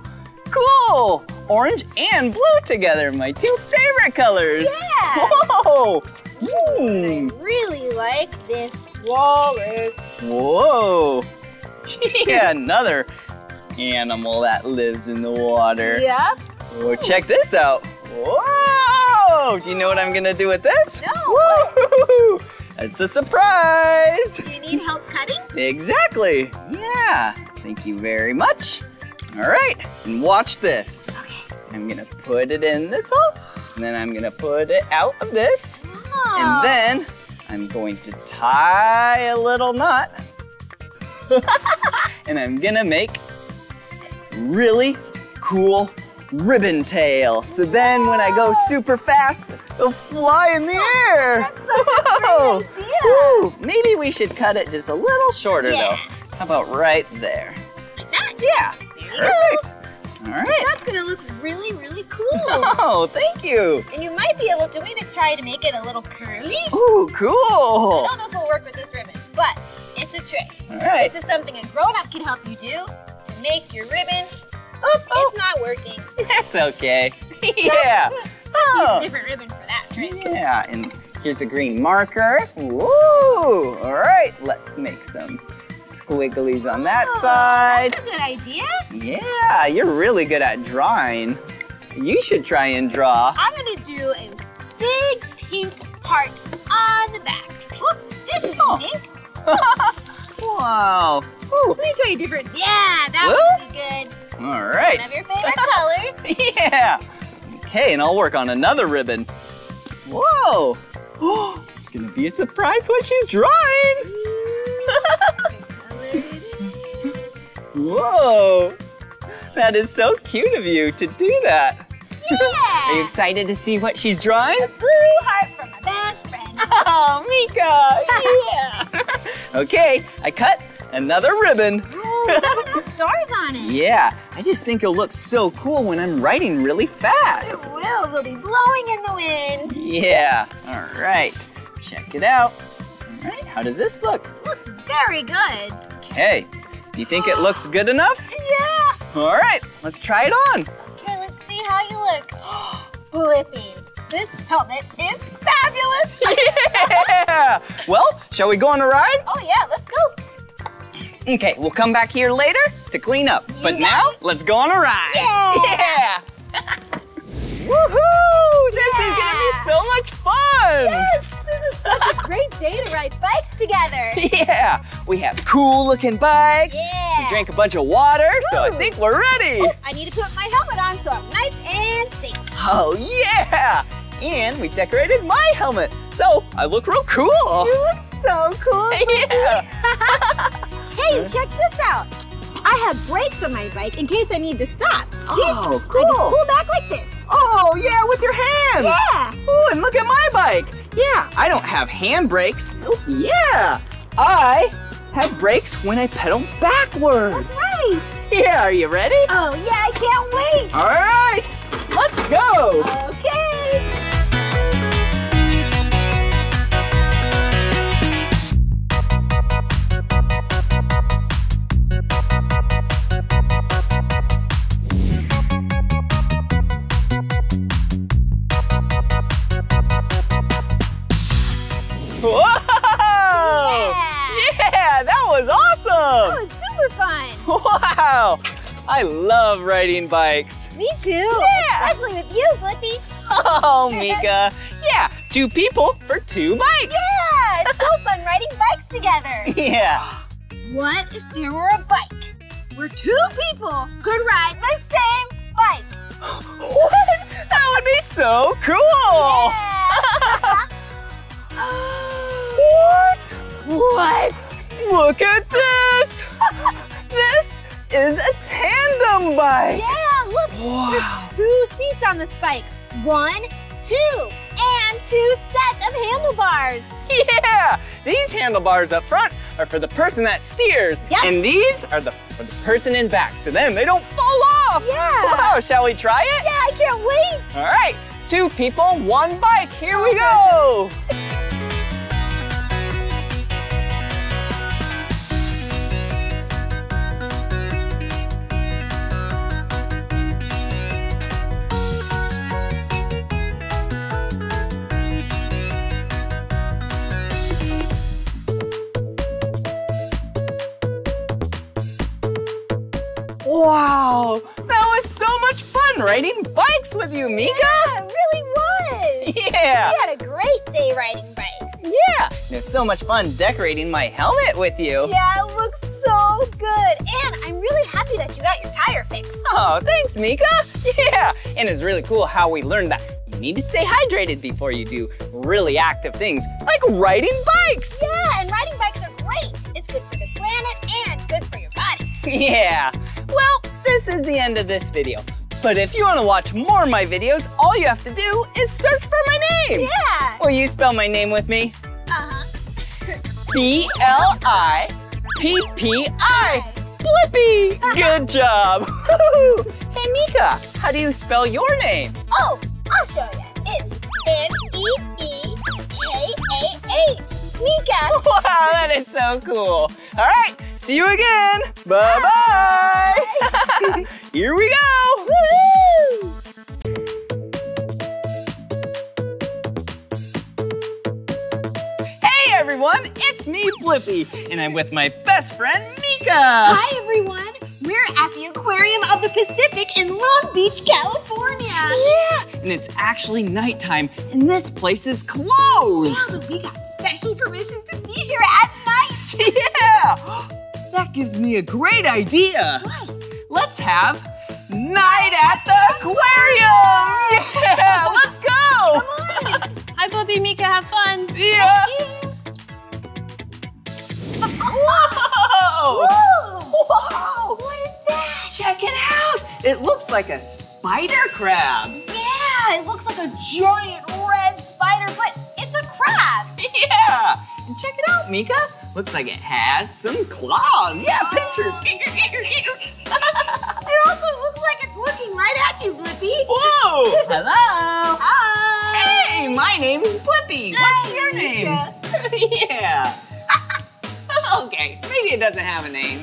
Cool. Orange and blue together, my two favorite colors. Yeah. Whoa. Mm. I really like this walrus. Whoa. Yeah, another animal that lives in the water. Yeah. Oh, check this out. Whoa! Do you know what I'm gonna do with this? No. It's a surprise. Do you need help cutting? Exactly. Yeah. Thank you very much. All right. And watch this. Okay. I'm gonna put it in this hole, and then I'm gonna put it out of this, and then I'm going to tie a little knot. And I'm gonna make really cool ribbon tail. So then when I go super fast, it'll fly in the air. That's such a great idea. Woo. Maybe we should cut it just a little shorter though. How about right there? Like that? Yeah. Perfect. All right. That's gonna look really, really cool. Oh, thank you. And you might be able to, maybe try to make it a little curly. Ooh, cool. I don't know if it'll work with this ribbon, but it's a trick. All right. This is something a grown-up can help you do to make your ribbon. It's not working. That's okay. Yeah. Use a different ribbon for that trick. Yeah, and here's a green marker. Woo! All right, let's make some squigglies on that side. That's a good idea. Yeah, you're really good at drawing. You should try and draw. I'm gonna do a big pink heart on the back. Whoop, this is pink. Wow. Ooh. Let me try a different. Yeah, that would be good. All right. One of your favorite colors. Yeah. Okay, and I'll work on another ribbon. Whoa. It's going to be a surprise what she's drawing. Whoa. That is so cute of you to do that. Yeah. Are you excited to see what she's drawing? A blue heart from my best friend. Oh, Meekah. Yeah. Okay, I cut another ribbon. Oh, look at stars on it. Yeah, I just think it'll look so cool when I'm riding really fast. It will. We'll be blowing in the wind. Yeah. All right. Check it out. All right, how does this look? It looks very good. Okay, do you think it looks good enough? Yeah. All right, let's try it on. Okay, let's see how you look. Blippi, this helmet is fabulous. Yeah. Well, shall we go on a ride? Oh yeah, let's go. Okay, we'll come back here later to clean up. But now, let's go on a ride. Yeah. Yeah. Woohoo! This is gonna be so much fun! Yes! This is such a great day to ride bikes together! Yeah! We have cool looking bikes. Yeah! We drank a bunch of water, so I think we're ready! Oh, I need to put my helmet on so I'm nice and safe. Oh yeah! And we decorated my helmet, so I look real cool! You look so cool! Yeah! Hey, check this out! I have brakes on my bike in case I need to stop. See? Oh, cool. I just pull back like this. Oh, yeah, with your hands. Yeah. Oh, and look at my bike. Yeah, I don't have hand brakes. Nope. Yeah, I have brakes when I pedal backwards. That's right. Yeah, are you ready? Oh, yeah, I can't wait. All right, let's go. Okay. Whoa! Yeah, that was awesome! That was super fun! Wow! I love riding bikes. Me too! Yeah. Especially with you, Blippi! Oh, Meekah! Yeah, two people for two bikes! Yeah! It's so fun riding bikes together! Yeah! What if there were a bike where two people could ride the same bike? What? That would be so cool! Yeah! What? What? Look at this! This is a tandem bike! Yeah, look! Wow. There's two seats on this bike. One, two, and two sets of handlebars. Yeah! These handlebars up front are for the person that steers. Yep. And these are for the person in back, so then they don't fall off! Yeah! Wow, shall we try it? Yeah, I can't wait! All right, two people, one bike. Here we go! Wow, that was so much fun riding bikes with you, Meekah. Yeah, it really was. Yeah. We had a great day riding bikes. Yeah, it was so much fun decorating my helmet with you. Yeah, it looks so good. And I'm really happy that you got your tire fixed. Oh, thanks, Meekah. Yeah, and it's really cool how we learned that you need to stay hydrated before you do really active things like riding bikes. Yeah, and riding bikes are great. It's good for the planet and good for your body. Yeah. Well, this is the end of this video. But if you want to watch more of my videos, all you have to do is search for my name. Yeah. Will you spell my name with me? Uh-huh. B-L-I-P-P-I. Blippi. Good job. Hey, Meekah, how do you spell your name? Oh, I'll show you. It's M-E-E-K-A-H. Meekah. Wow, that is so cool. All right, see you again. Bye-bye. Here we go. Woo-hoo. Hey, everyone, it's me, Blippi, and I'm with my best friend, Meekah. Hi, everyone. We're at the Aquarium of the Pacific in Long Beach, California. Yeah, and it's actually nighttime, and this place is closed. Yeah, but we got special permission to be here at night. Yeah, that gives me a great idea. What? Let's have night at the aquarium. Yeah, let's go. Come on. Hi, Blippi, Meekah, have fun. See ya. Thank you. Whoa. Whoa. Whoa! What is that? Check it out! It looks like a spider crab. Yeah, it looks like a giant red spider, but it's a crab. Yeah! And check it out, Meekah. Looks like it has some claws. Yeah, pictures. It also looks like it's looking right at you, Blippi. Whoa! Hello! Hi! Hey, my My name's Blippi. What's your name? Yeah. Okay, maybe it doesn't have a name.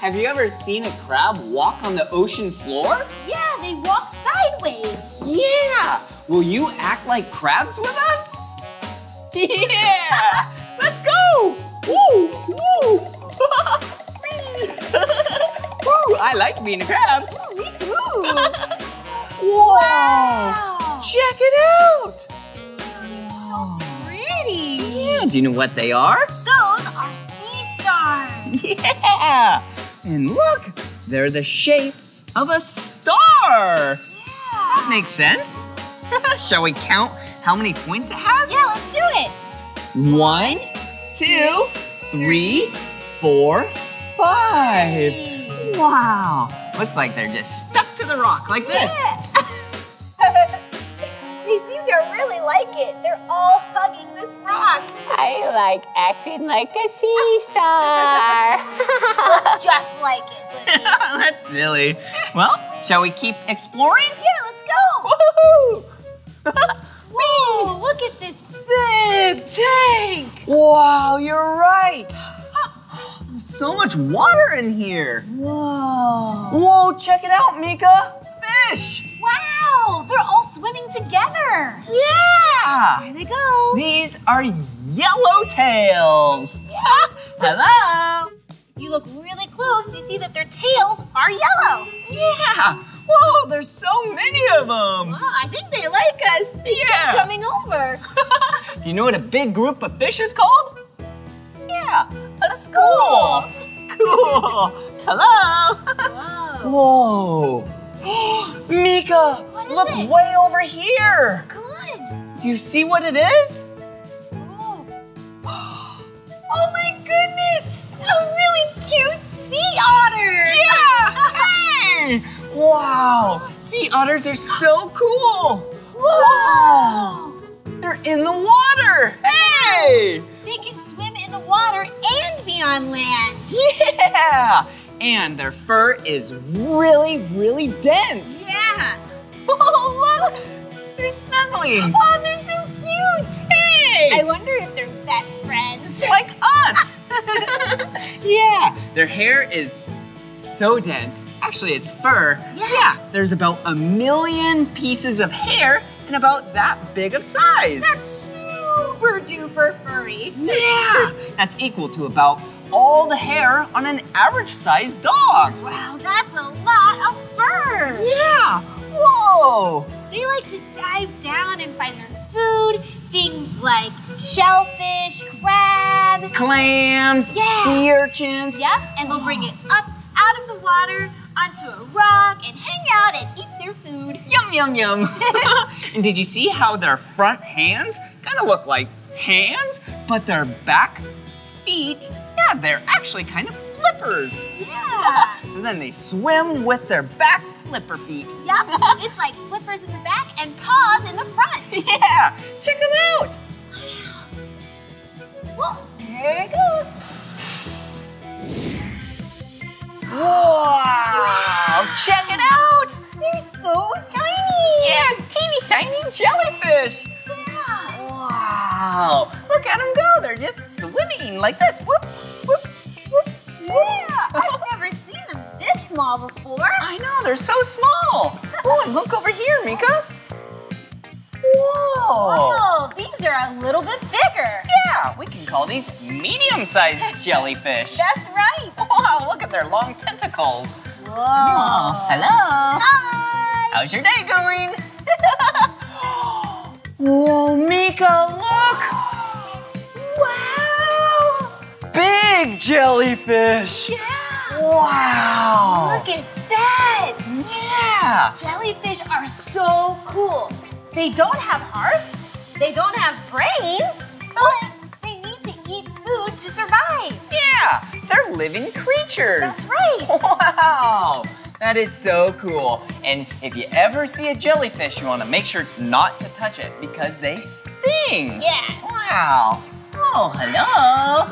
Have you ever seen a crab walk on the ocean floor? Yeah, they walk sideways. Yeah. Will you act like crabs with us? Yeah. Let's go. Woo, woo. Woo, I like being a crab. Ooh, me too. Wow. Check it out. Oh, they're so pretty. Yeah, do you know what they are? Those are sea stars. Yeah. And look, they're the shape of a star. Yeah. That makes sense. Shall we count how many points it has? Yeah, let's do it. 1, 2, 3, 4, 5. Wow. Looks like they're just stuck to the rock like this. Yeah. They seem to really like it. They're all hugging this rock. I like acting like a sea star. Just like it, That's silly. Well, shall we keep exploring? Yeah, let's go. Woohoo! Whoa, look at this big tank. Wow, you're right. So much water in here. Whoa. Whoa, check it out, Meekah. Fish. Wow, they're all swimming together. Yeah. Here they go. These are yellowtails. Yeah. Hello. If you look really close, you see that their tails are yellow. Yeah. Whoa, there's so many of them. Wow, I think they like us. They keep coming over. Do you know what a big group of fish is called? Yeah, a school. Cool. Hello. Whoa. Whoa. Meekah, look way over here. Come on. Do you see what it is? Oh. Oh my goodness, a really cute sea otter. Yeah. Hey. Wow, sea otters are so cool. Wow. They're in the water, hey. They can swim in the water and be on land. Yeah, and their fur is really, really dense. Yeah. Oh, look, they're snuggling. Oh, they're so cute. Hey. I wonder if they're best friends. Like us. Yeah, their hair is so dense. Actually, it's fur. Yeah, there's about 1 million pieces of hair and about that big of size. That's super duper furry. Yeah, that's equal to about all the hair on an average sized dog. Wow, that's a lot of fur. Yeah, whoa. They like to dive down and find their food, things like shellfish, crab. Clams, sea urchins. Yep, and they'll bring it up out of the water onto a rock and hang out and eat their food. Yum, yum, yum. And did you see how their front hands kind of look like hands, but their back feet, yeah, they're actually kind of flippers. Yeah. So then they swim with their back flipper feet. Yup, it's like flippers in the back and paws in the front. Yeah, check them out. Well, there it goes. Whoa! Wow. Check it out! They're so tiny! Yeah, teeny tiny jellyfish! Yeah! Wow! Look at them go! They're just swimming like this! Whoop, whoop, whoop, whoop! Yeah! I've never seen them this small before! I know, they're so small! Oh, and look over here, Meekah! Whoa! Whoa! These are a little bit bigger! Yeah, we can call these medium-sized jellyfish. That's right! Wow, look at their long tentacles. Whoa! Wow. Hello! Hi! How's your day going? Whoa, Meekah, look! Wow! Big jellyfish! Yeah! Wow! Look at that! Yeah! Jellyfish are so cool! They don't have hearts, they don't have brains, but they need to eat food to survive. Yeah, they're living creatures. That's right. Wow, that is so cool. And if you ever see a jellyfish, you want to make sure not to touch it because they sting. Yeah. Wow. Oh, hello.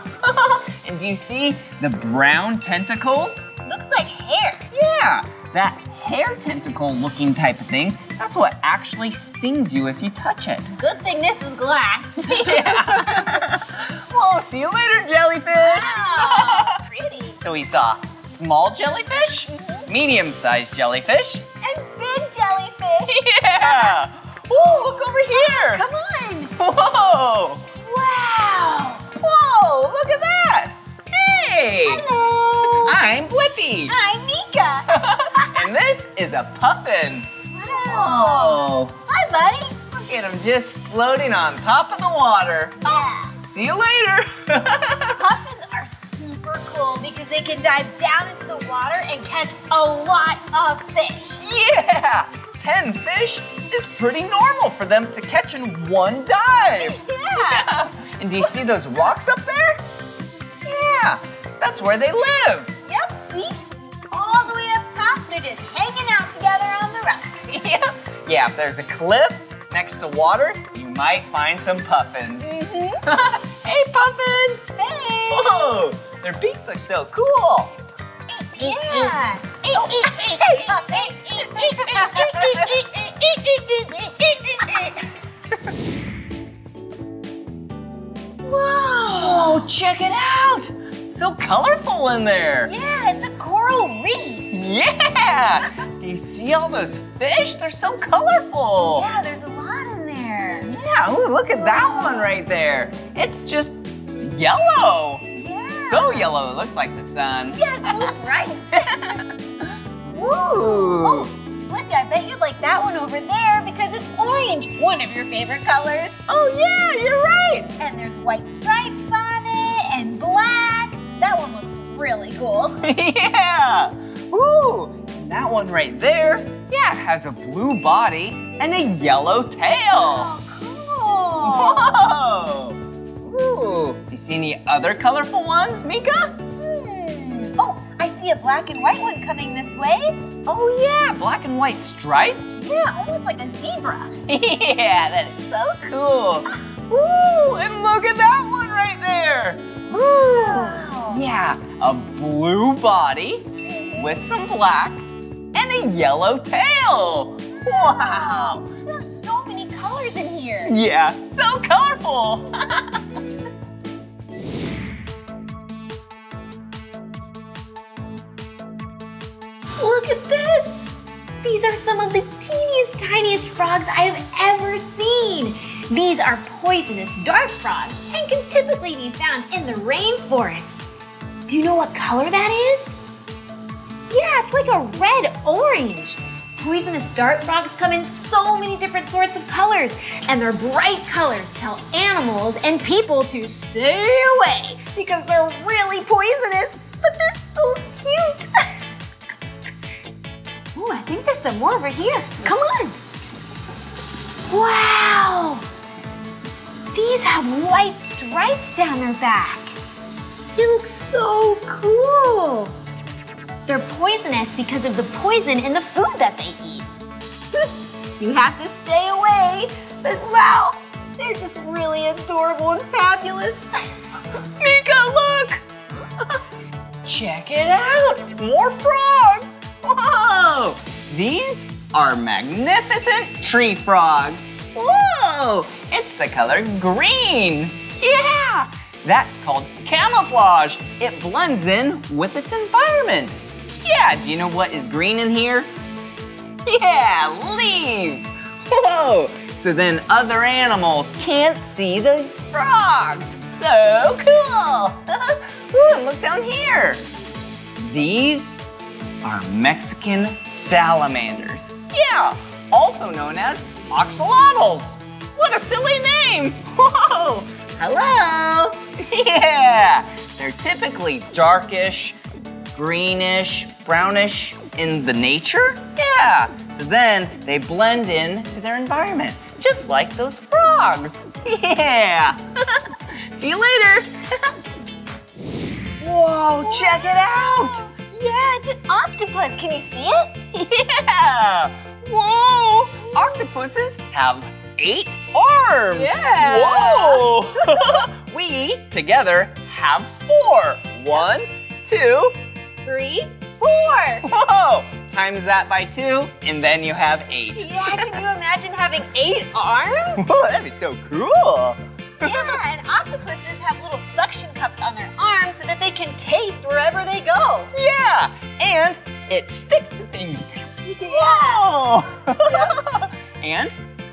And do you see the brown tentacles? Looks like hair. Yeah, that hair tentacle looking type of things, that's what actually stings you if you touch it. Good thing this is glass. Yeah. Well, see you later, jellyfish. Wow, pretty. So we saw small jellyfish, medium-sized jellyfish, and big jellyfish. Yeah. Ooh, look over here. Come on. Whoa. Wow. Whoa, look at that. Hey. Hello. I'm Blippi. I'm Meekah. And this is a puffin. Wow. Oh. Hi, buddy. Look at him just floating on top of the water. Yeah. Oh, see you later. Puffins are super cool because they can dive down into the water and catch a lot of fish. Yeah. 10 fish is pretty normal for them to catch in one dive. Yeah. And do you see those rocks up there? Yeah, that's where they live. Yep, see? All the way up top, they're just hanging out together on the rocks. Yep. Yeah, if there's a cliff next to water, you might find some puffins. Mm-hmm. Hey, puffin. Hey. Whoa, their beaks look so cool. Yeah. Whoa, check it out. So colorful in there. Yeah, it's a coral reef. Yeah. Do you see all those fish? They're so colorful. Yeah, there's a lot in there. Yeah, ooh, look at that one right there. It's just yellow. So yellow, it looks like the sun. Yes, right. Woo! Oh, Blippi, I bet you'd like that one over there because it's orange, one of your favorite colors. Oh yeah, you're right. And there's white stripes on it and black. That one looks really cool. Yeah. Woo! And that one right there, yeah, it has a blue body and a yellow tail. Oh, cool. Whoa! Ooh, you see any other colorful ones, Meekah? Oh, I see a black and white one coming this way. Oh yeah, black and white stripes. Yeah, almost like a zebra. Yeah, that is so cool. Ooh, and look at that one right there. Ooh, wow. Yeah, a blue body with some black and a yellow tail. Wow. There are so many colors in here. Yeah, so colorful. Look at this! These are some of the teeniest, tiniest frogs I have ever seen. These are poisonous dart frogs and can typically be found in the rainforest. Do you know what color that is? Yeah, it's like a red-orange. Poisonous dart frogs come in so many different sorts of colors, and their bright colors tell animals and people to stay away because they're really poisonous, but they're so cute. Ooh, I think there's some more over here. Come on. Wow. These have white stripes down their back. They look so cool. They're poisonous because of the poison in the food that they eat. You have to stay away. But wow, they're just really adorable and fabulous. Meekah, look. Check it out. More frogs. Whoa! These are magnificent tree frogs. Whoa! It's the color green. Yeah! That's called camouflage. It blends in with its environment. Yeah, do you know what is green in here? Yeah, leaves. Whoa! So then other animals can't see those frogs. So cool! Ooh, look down here. These are Mexican salamanders. Yeah, also known as axolotls. What a silly name. Whoa. Hello. Yeah, they're typically darkish, greenish, brownish in the nature. Yeah, so then they blend in to their environment, just like those frogs. Yeah. See you later. Whoa, check it out. Yeah, it's an octopus. Can you see it? Yeah. Whoa. Octopuses have 8 arms. Yeah. Whoa. We together have 4. 1, 2, 3, 4. Whoa. times that by 2, and then you have 8. Yeah, can you imagine having 8 arms? Whoa, that'd be so cool. Yeah, and octopuses have little suction cups on their arms so that they can taste wherever they go. Yeah, and it sticks to things. Yeah. Whoa! And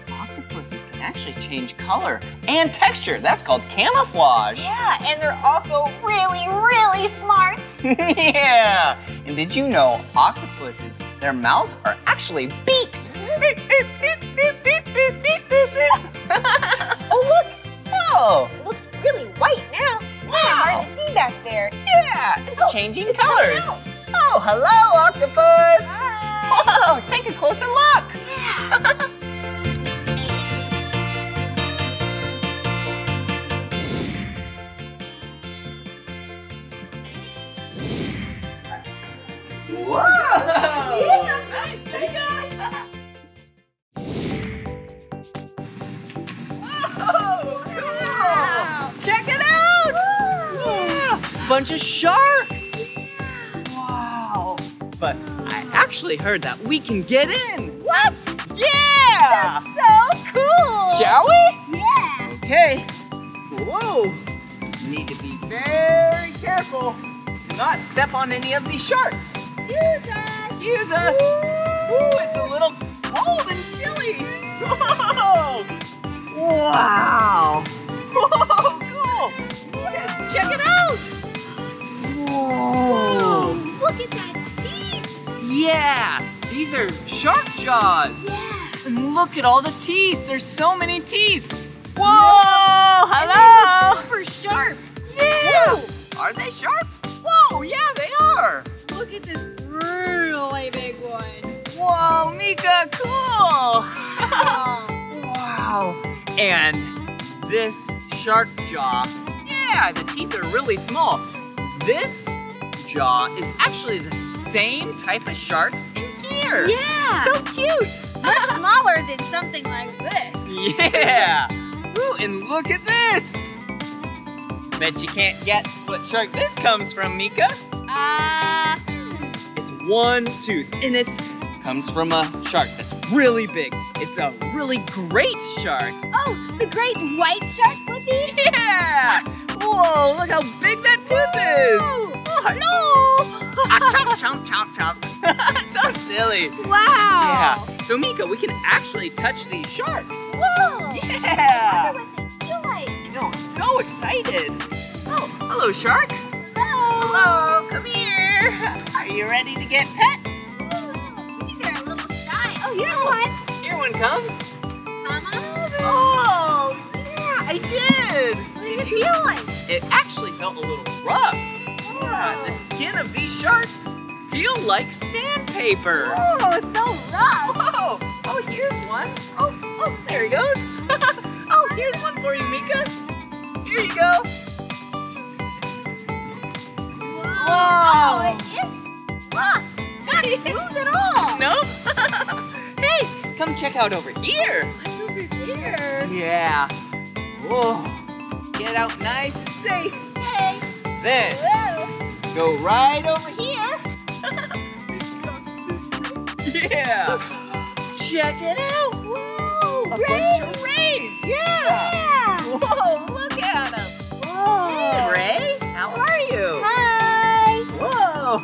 octopuses can actually change color and texture. That's called camouflage. Yeah, and they're also really, really smart. Yeah, and did you know octopuses, their mouths are actually beaks. Oh, look. Whoa! It looks really white now. Wow. Hard to see back there. Yeah, it's changing colors. Oh, hello, octopus. Hi. Whoa, take a closer look. Yeah. Whoa! Yeah. Nice, Meekah. Check it out! Yeah. Bunch of sharks! Wow! But I actually heard that we can get in! What? Yeah! That's so cool! Shall we? Yeah! Okay. Whoa! Need to be very careful. Do not step on any of these sharks. Excuse us! Excuse us! Ooh, it's a little cold and chilly! Whoa! Wow! Whoa! Check it out! Whoa! Whoa! Look at that teeth! Yeah! These are shark jaws! Yeah! And look at all the teeth! There's so many teeth! Whoa! No. Hello! And they look super sharp! Yeah! Whoa. Are they sharp? Whoa! Yeah, they are! Look at this really big one! Whoa, Meekah! Cool! Wow! And this shark jaw. Yeah, the teeth are really small. This jaw is actually the same type of sharks in here. Yeah. So cute. Much smaller than something like this. Yeah. Ooh, and look at this. Bet you can't guess what shark this comes from, Meekah. It's one tooth, and it comes from a shark that's really big. It's a really great shark. Oh, the great white shark, Blippi? Yeah. Whoa, look how big that tooth is! Oh, hello! Chomp, chomp, chomp, chomp. So silly. Wow. Yeah. So, Meekah, we can actually touch these sharks. Whoa! Yeah. I wonder what they feel like. You know, I'm so excited. Oh, hello, shark. Hello. Hello, come here. Are you ready to get pet? Whoa. These are a little shy. Oh, here's one. Here one comes. Come on over. Oh, yeah, I did. What did it feel like? It actually felt a little rough. Yeah, the skin of these sharks feel like sandpaper. Oh, it's so rough. Whoa. Oh, here's one. Oh, oh, there he goes. Oh, here's one for you, Meekah. Here you go. Whoa. Whoa. Oh, it is rough. Not smooth at all. No? Hey, come check out over here. What's over here? Yeah. Whoa. Get out nice and safe. Hey. Then whoa. Go right over here. Yeah. Check it out. Whoa. A bunch of rays. Yeah. Whoa. Look at them. Whoa. Hey, Ray. How are you? Hi. Whoa.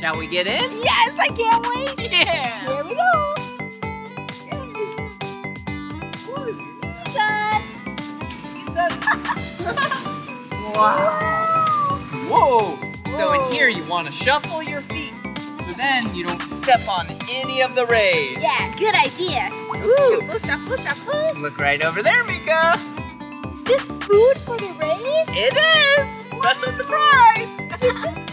Shall we get in? Yes, I can't wait. Yeah. Here we go. Wow. Whoa. Whoa. So in here you want to shuffle your feet so then you don't step on any of the rays. Yeah, good idea. Ooh. Shuffle, shuffle, shuffle. Look right over there, Meekah. Is this food for the rays? It is. Wow. Special surprise. It's a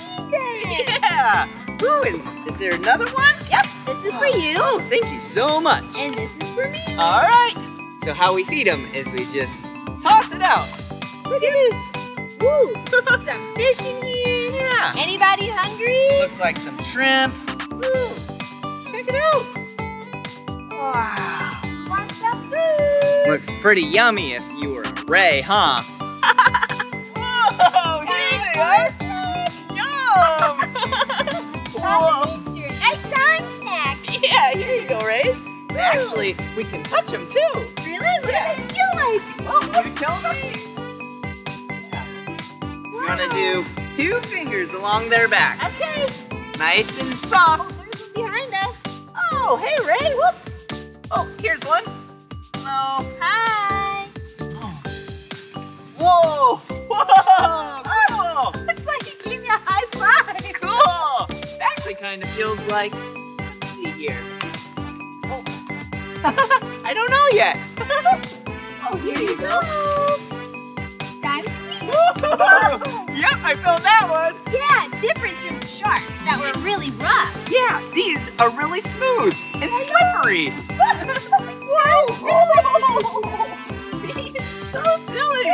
feed day. Yeah. Ooh, and is there another one? Yep, this is for you. Oh, thank you so much. And this is for me. All right. So how we feed them is we just toss it out. Look at this. Woo! Some fish in here. Yeah. Anybody hungry? Looks like some shrimp. Woo! Check it out. Wow. Lots of food. Looks pretty yummy if you were a ray, huh? Whoa! Here they are. Yum! Whoa! It's your nighttime. Actually, we can touch them too. Really? What do they feel like? Oh, you tell me. Yeah. Wow. You want to do 2 fingers along their back. Okay. Nice and soft. Oh, there's one behind us. Oh, hey, Ray. Whoop. Oh, here's one. Hello. Hi. Oh. Whoa. Whoa. Oh, cool. It's like you gave me a high five. Cool. It actually kind of feels like, let's see here. Oh. I don't know yet. Oh, here you go. Time to eat. Yep, I found that one. Yeah, different than sharks that were really rough. Yeah, these are really smooth and slippery. Whoa! So silly.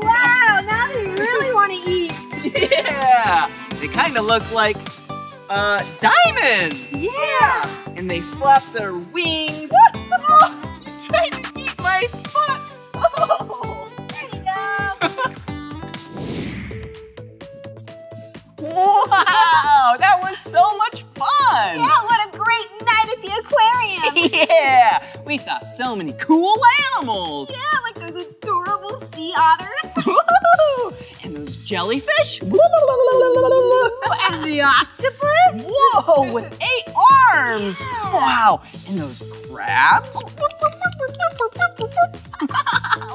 Wow, now they really want to eat. Yeah, they kind of look like diamonds. Yeah. And they flap their wings. Oh, he's trying to eat my foot. Oh. There you go. Wow, that was so much fun. Yeah, what a great night at the aquarium. Yeah, we saw so many cool animals. Yeah, like those adorable sea otters. And those jellyfish. And the octopus. Whoa, with 8 arms. Yeah. Wow, and those crabs.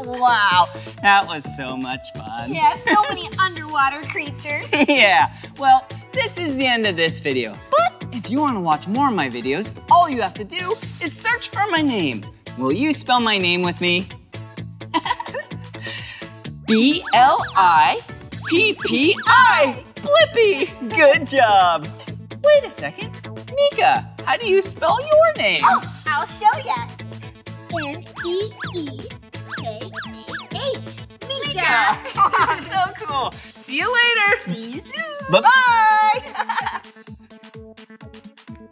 Wow, that was so much fun. Yeah, so many underwater creatures. Yeah, well, this is the end of this video. But if you want to watch more of my videos, all you have to do is search for my name. Will you spell my name with me? B-L-I-P-P-I, Blippi. Good job. Wait a second, Meekah, how do you spell your name? Oh, I'll show ya. N-E-E-K-A-H, Meekah. So cool. See you later. See you soon. Bye-bye.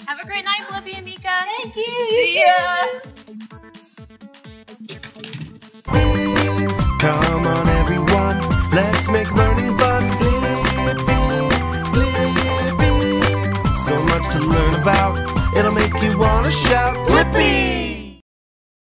Have a great night, Blippi and Meekah. Thank you. See ya. Come on, everyone. Let's make learning fun. So much to learn about. It'll make you want to shout, Blippi!